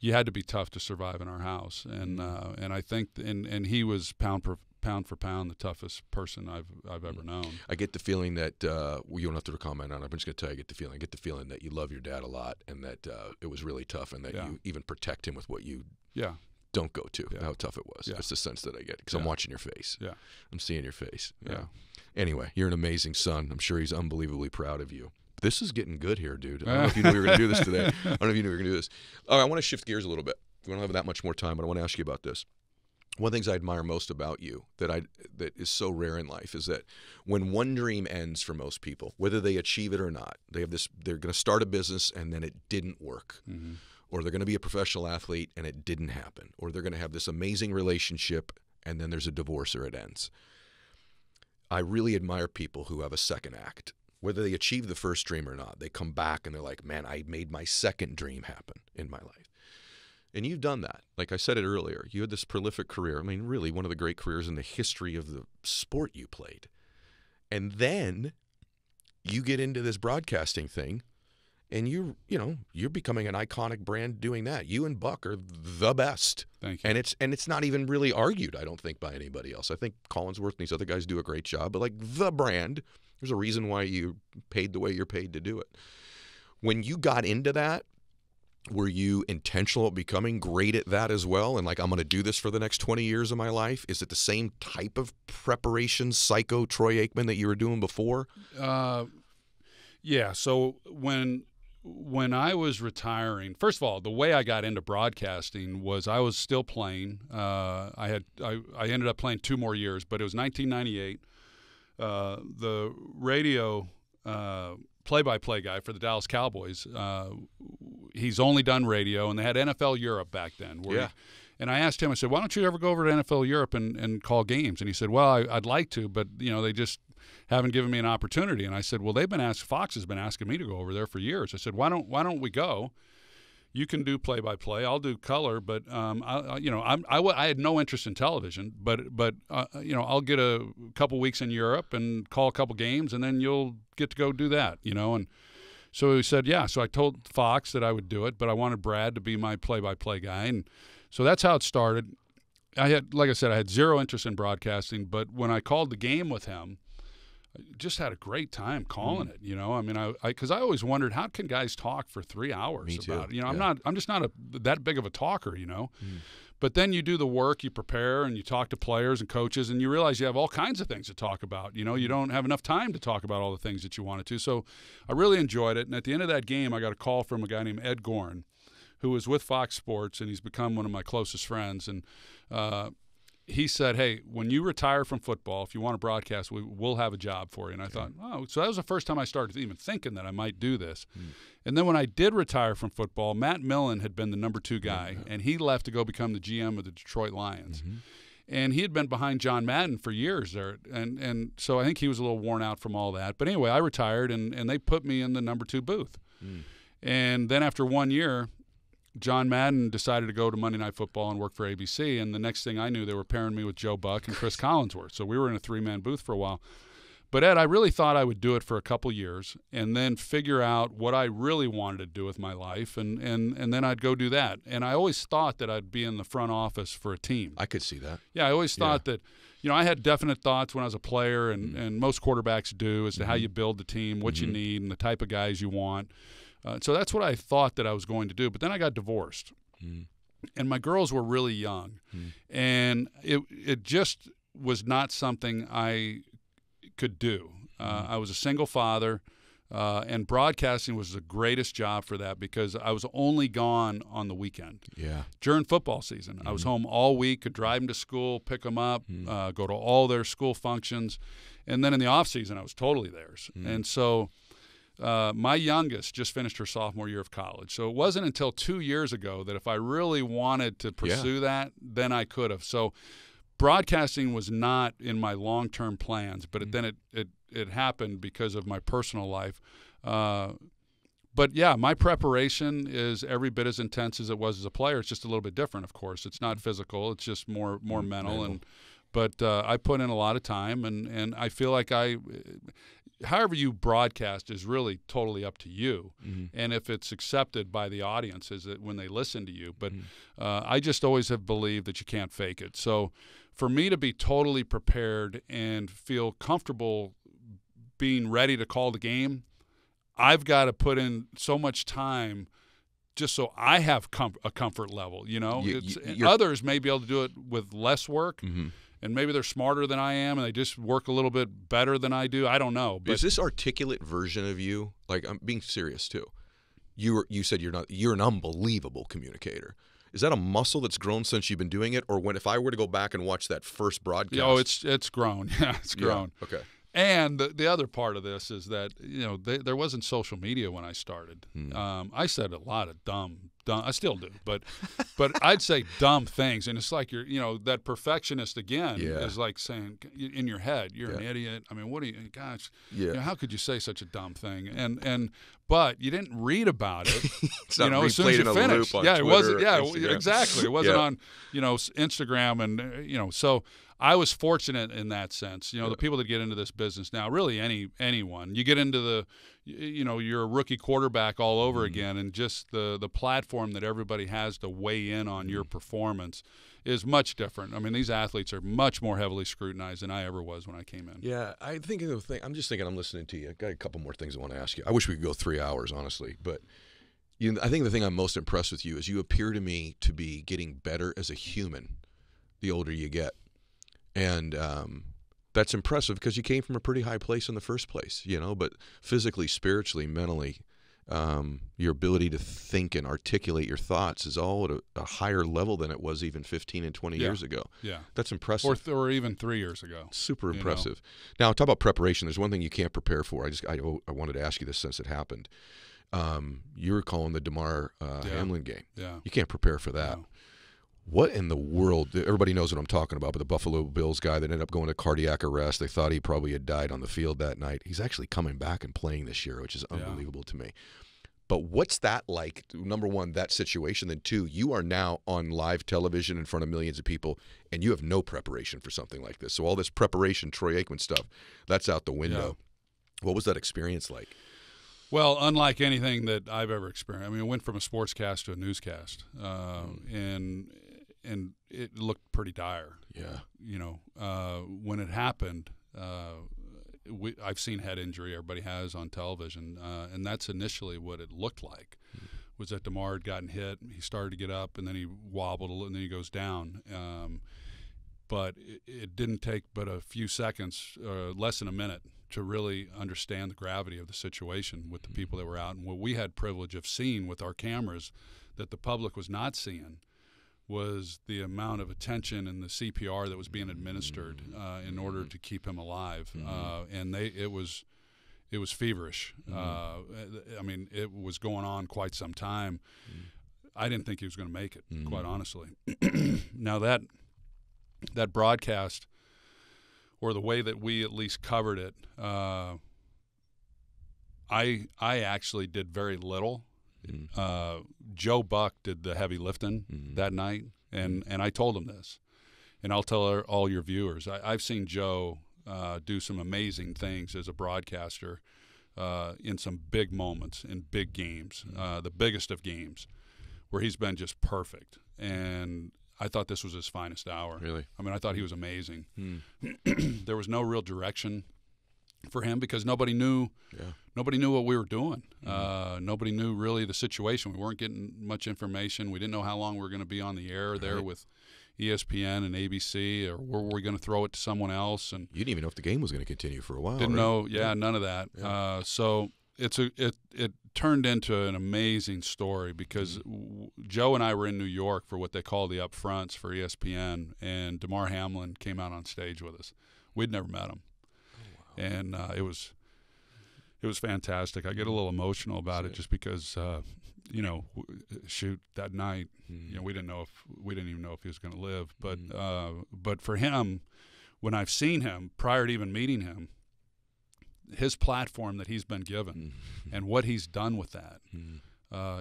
you had to be tough to survive in our house, and I think and he was pound for pound the toughest person I've ever known. I get the feeling that you don't have to comment on it. I'm just going to tell you, I get the feeling that you love your dad a lot, and that it was really tough, and that you even protect him with what you don't go to, how tough it was. That's the sense that I get, because I'm watching your face. I'm seeing your face. Anyway, you're an amazing son. I'm sure he's unbelievably proud of you. This is getting good here, dude. I don't know if you knew we were going to do this today. I don't know if you knew we were going to do this. All right, I want to shift gears a little bit. We don't have that much more time, but I want to ask you about this. One of the things I admire most about you that is so rare in life is that when one dream ends for most people, whether they achieve it or not, they're going to start a business and then it didn't work, or they're going to be a professional athlete and it didn't happen, or they're going to have this amazing relationship and then there's a divorce or it ends. I really admire people who have a second act. Whether they achieve the first dream or not, they come back and they're like, man, I made my second dream happen in my life. And you've done that. Like I said it earlier, you had this prolific career. I mean, really one of the great careers in the history of the sport you played. And then you get into this broadcasting thing, and you're becoming an iconic brand doing that. You and Buck are the best. Thank you. And it's not even really argued, I don't think, by anybody else. I think Collinsworth and these other guys do a great job, but like the brand, there's a reason why you paid the way you're paid to do it. When you got into that, were you intentional at becoming great at that as well? And like, I'm going to do this for the next 20 years of my life? Is it the same type of preparation, psycho Troy Aikman, that you were doing before? Yeah. So when I was retiring, first of all, the way I got into broadcasting was I was still playing. I ended up playing 2 more years, but it was 1998. The radio play-by-play guy for the Dallas Cowboys, he's only done radio, and they had NFL Europe back then. And I asked him, I said, why don't you ever go over to NFL Europe and call games? And he said, well, I'd like to, but, you know, they just – haven't given me an opportunity. And I said, well, they've been asked, Fox has been asking me to go over there for years. I said, why don't we go? You can do play-by-play. I'll do color, but I had no interest in television. But I'll get a couple weeks in Europe and call a couple games, and then you'll get to go do that, you know. And so he said, yeah. So I told Fox that I would do it, but I wanted Brad to be my play-by-play guy, and so that's how it started. Like I said, I had zero interest in broadcasting, but when I called the game with him, I just had a great time calling it, you know. I mean, because I always wondered, how can guys talk for 3 hours about it? You know, yeah. I'm just not that big of a talker, you know. Mm. But then you do the work, you prepare, and you talk to players and coaches, and you realize you have all kinds of things to talk about. You know, you don't have enough time to talk about all the things that you wanted to. So I really enjoyed it. And at the end of that game, I got a call from a guy named Ed Gorn, who was with Fox Sports, and he's become one of my closest friends. And he said, hey, when you retire from football, if you want to broadcast, we'll have a job for you. And I thought, oh, so that was the first time I started even thinking that I might do this. Mm. And then when I did retire from football, Matt Millen had been the number 2 guy, and he left to go become the GM of the Detroit Lions. Mm-hmm. And he had been behind John Madden for years there. And so I think he was a little worn out from all that. But anyway, I retired, and they put me in the number 2 booth. Mm. And then after 1 year, John Madden decided to go to Monday Night Football and work for ABC, and the next thing I knew, they were pairing me with Joe Buck and Chris Collinsworth. So we were in a 3-man booth for a while. But, Ed, I really thought I would do it for a couple years and then figure out what I really wanted to do with my life, and then I'd go do that. And I always thought that I'd be in the front office for a team. I could see that. Yeah, I always thought that, you know, I had definite thoughts when I was a player, and most quarterbacks do, as to how you build the team, what you need, and the type of guys you want. So that's what I thought that I was going to do. But then I got divorced, and my girls were really young, and it just was not something I could do. I was a single father, and broadcasting was the greatest job for that because I was only gone on the weekend. Yeah. During football season, I was home all week, could drive them to school, pick them up, go to all their school functions. And then in the off season, I was totally theirs. And so – my youngest just finished her sophomore year of college. So it wasn't until 2 years ago that if I really wanted to pursue that, then I could have. So broadcasting was not in my long-term plans, but then it happened because of my personal life. But, yeah, my preparation is every bit as intense as it was as a player. It's just a little bit different, of course. It's not physical. It's just more mental. But I put in a lot of time, and I feel like however you broadcast is really totally up to you, and if it's accepted by the audience is that when they listen to you. But I just always have believed that you can't fake it. So for me to be totally prepared and feel comfortable being ready to call the game, I've got to put in so much time just so I have a comfort level, you know. Others may be able to do it with less work, and maybe they're smarter than I am, and they just work a little bit better than I do. I don't know. But is this articulate version of you? Like, I'm being serious too. You said you're an unbelievable communicator. Is that a muscle that's grown since you've been doing it, or if I were to go back and watch that first broadcast? No, it's grown. Yeah, it's grown. Yeah. Okay. And the other part of this is that, you know, there wasn't social media when I started. I said a lot of dumb I still do, but I'd say dumb things. And it's like that perfectionist again is like saying in your head, you're an idiot. I mean, what are you, gosh, you know, how could you say such a dumb thing? But you didn't read about it, you know, as soon as you finished. Yeah, it wasn't. Yeah, exactly. It wasn't on, you know, Instagram and, you know, so. I was fortunate in that sense. You know, the people that get into this business now, really anyone, you get into you're a rookie quarterback all over again, and just the platform that everybody has to weigh in on your performance is much different. I mean, these athletes are much more heavily scrutinized than I ever was when I came in. Yeah, I think the thing, I'm just thinking, I'm listening to you. I got a couple more things I want to ask you. I wish we could go 3 hours, honestly, but I think the thing I'm most impressed with you is you appear to me to be getting better as a human the older you get. And that's impressive because you came from a pretty high place in the first place, you know, but physically, spiritually, mentally, your ability to think and articulate your thoughts is all at a higher level than it was even 15 and 20 years ago. Yeah. That's impressive. Or even 3 years ago. Super impressive. You know? Now, talk about preparation. There's one thing you can't prepare for. I wanted to ask you this since it happened. You were calling the DeMar Hamlin game. Yeah. You can't prepare for that. No. what in the world? Everybody knows what I'm talking about, but the Buffalo Bills guy that ended up going to cardiac arrest, they thought he probably had died on the field that night. He's actually coming back and playing this year, which is unbelievable to me. But what's that like, number one, that situation, then two, you are now on live television in front of millions of people, and you have no preparation for something like this. So all this preparation, Troy Aikman stuff, that's out the window. Yeah. What was that experience like? Well, unlike anything that I've ever experienced. I mean, it went from a sportscast to a newscast, and it looked pretty dire. Yeah. You know, when it happened, I've seen head injury, everybody has on television, and that's initially what it looked like, was that DeMar had gotten hit, he started to get up, and then he wobbled a little, and then he goes down. But it didn't take but a few seconds, less than a minute, to really understand the gravity of the situation with the people that were out. And what we had privilege of seeing with our cameras that the public was not seeing was the amount of attention and the CPR that was being administered in order to keep him alive. And it was feverish. I mean, it was going on quite some time. I didn't think he was going to make it, quite honestly. Now that broadcast, or the way that we at least covered it, I actually did very little. Joe Buck did the heavy lifting that night, and I told him this, and I'll tell all your viewers. I've seen Joe do some amazing things as a broadcaster in some big moments, in big games, the biggest of games, where he's been just perfect. And I thought this was his finest hour. Really? I mean, I thought he was amazing. There was no real direction for him because nobody knew. Yeah. Nobody knew what we were doing. Nobody knew really the situation. We weren't getting much information. We didn't know how long we were going to be on the air there with ESPN and ABC, or were we going to throw it to someone else? And you didn't even know if the game was going to continue for a while. Didn't know. Yeah, none of that. Yeah. So it turned into an amazing story because Joe and I were in New York for what they call the upfronts for ESPN, and DeMar Hamlin came out on stage with us. We'd never met him. And it was fantastic. I get a little emotional about it just because, you know, shoot, that night, you know, we didn't even know if he was going to live. But but for him, when I've seen him prior to even meeting him, his platform that he's been given and what he's done with that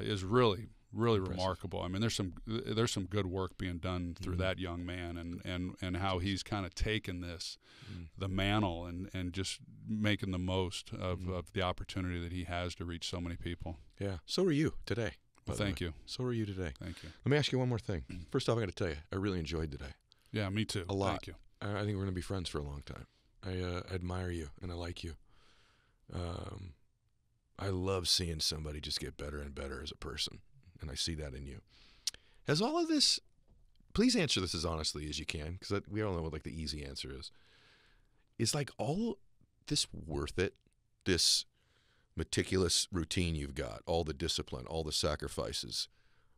is really, really remarkable. I mean, there's some good work being done through that young man, and how he's kind of taken this, the mantle, and just making the most of the opportunity that he has to reach so many people. Yeah. So are you today. Well, thank you. So are you today. Thank you. Let me ask you one more thing. First off, I got to tell you, I really enjoyed today. Yeah, me too. A lot. Thank you. I think we're going to be friends for a long time. I admire you, and I like you. I love seeing somebody just get better and better as a person. And I see that in you. Has all of this, please answer this as honestly as you can, because we all know what like the easy answer is. Is like all this worth it? This meticulous routine you've got, all the discipline, all the sacrifices,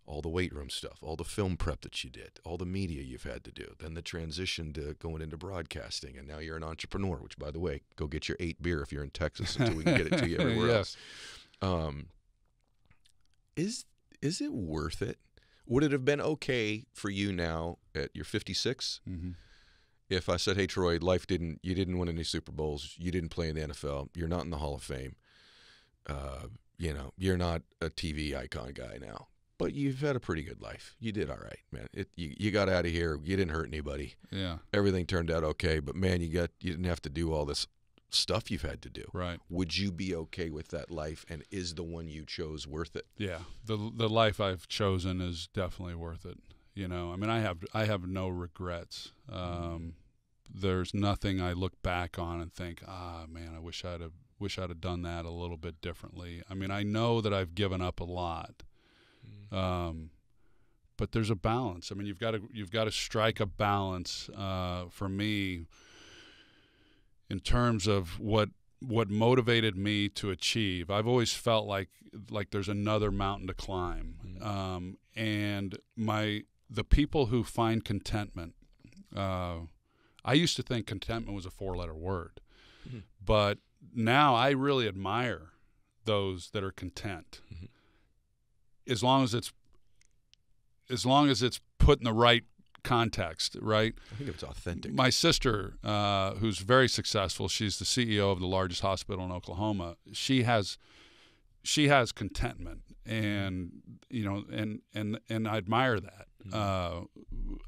all the weight room stuff, all the film prep that you did, all the media you've had to do, then the transition to going into broadcasting, and now you're an entrepreneur, which, by the way, go get your 8 beer if you're in Texas until we can get it to you everywhere else. Is it worth it? Would it have been okay for you now at your 56 if I said, hey, Troy, you didn't win any Super Bowls, you didn't play in the NFL, you're not in the Hall of Fame, you know, you're not a TV icon guy now, but you've had a pretty good life. You did all right, man. You got out of here. You didn't hurt anybody. Yeah. Everything turned out okay, but, man, you didn't have to do all this stuff you've had to do. Right. Would you be okay with that life, and is the one you chose worth it? Yeah. The life I've chosen is definitely worth it. You know, I mean, I have no regrets. There's nothing I look back on and think, man, I wish I'd have done that a little bit differently. I mean, I know that I've given up a lot. But there's a balance. I mean, you've got to strike a balance for me in terms of what motivated me to achieve. I've always felt like there's another mountain to climb. And the people who find contentment, I used to think contentment was a 4-letter word, but now I really admire those that are content. As long as it's put in the right context, right? I think it's authentic. My sister, who's very successful, she's the CEO of the largest hospital in Oklahoma. She has contentment, and you know, and I admire that.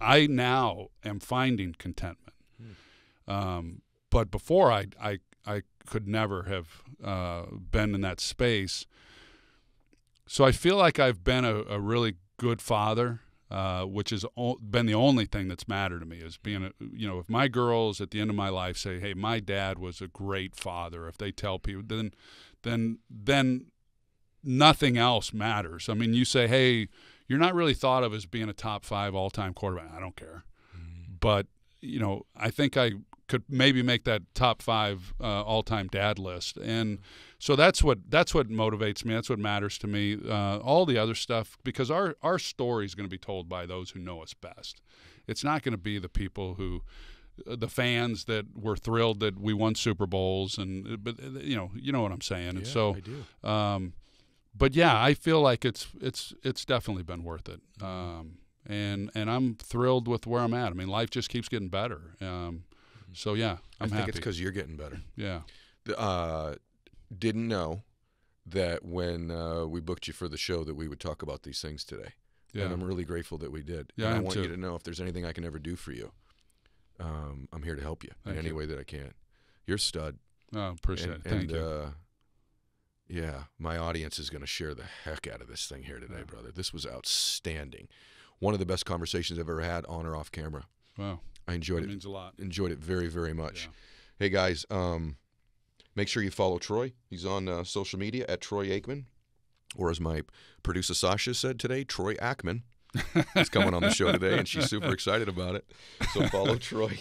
I now am finding contentment, but before I could never have been in that space. So I feel like I've been a really good father, which has been the only thing that's mattered to me, is being if my girls at the end of my life say, hey, my dad was a great father, if they tell people, then nothing else matters. I mean, you say, hey, you're not really thought of as being a top 5 all-time quarterback. I don't care. Mm-hmm. But, you know, I think I could maybe make that top 5 all-time dad list. And so that's what motivates me. That's what matters to me. All the other stuff, because our story is going to be told by those who know us best. It's not going to be the people who – the fans that were thrilled that we won Super Bowls. But you know what I'm saying. And yeah, so I do. But yeah, I feel like it's definitely been worth it, and I'm thrilled with where I'm at. I mean, life just keeps getting better. So yeah, I think it's because you're getting better. Yeah. Didn't know that when we booked you for the show that we would talk about these things today. Yeah. And I'm really grateful that we did. Yeah, and I want you to know, if there's anything I can ever do for you, I'm here to help you in any way that I can. You're a stud. Oh, appreciate it. Thank you. Yeah, my audience is going to share the heck out of this thing here today, brother. This was outstanding. One of the best conversations I've ever had on or off camera. Wow. I enjoyed it. It means a lot. Enjoyed it very, very much. Yeah. Hey, guys, make sure you follow Troy. He's on social media at Troy Aikman, or as my producer Sasha said today, Troy Aikman. He's coming on the show today, and she's super excited about it. So follow Troy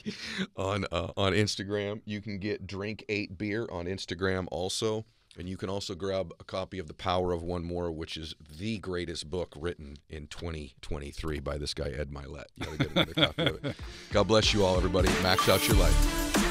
on Instagram. You can get Drink8Beer on Instagram also. And you can also grab a copy of The Power of One More, which is the greatest book written in 2023 by this guy, Ed Mylett. You got to get another copy of it. God bless you all, everybody. Max out your life.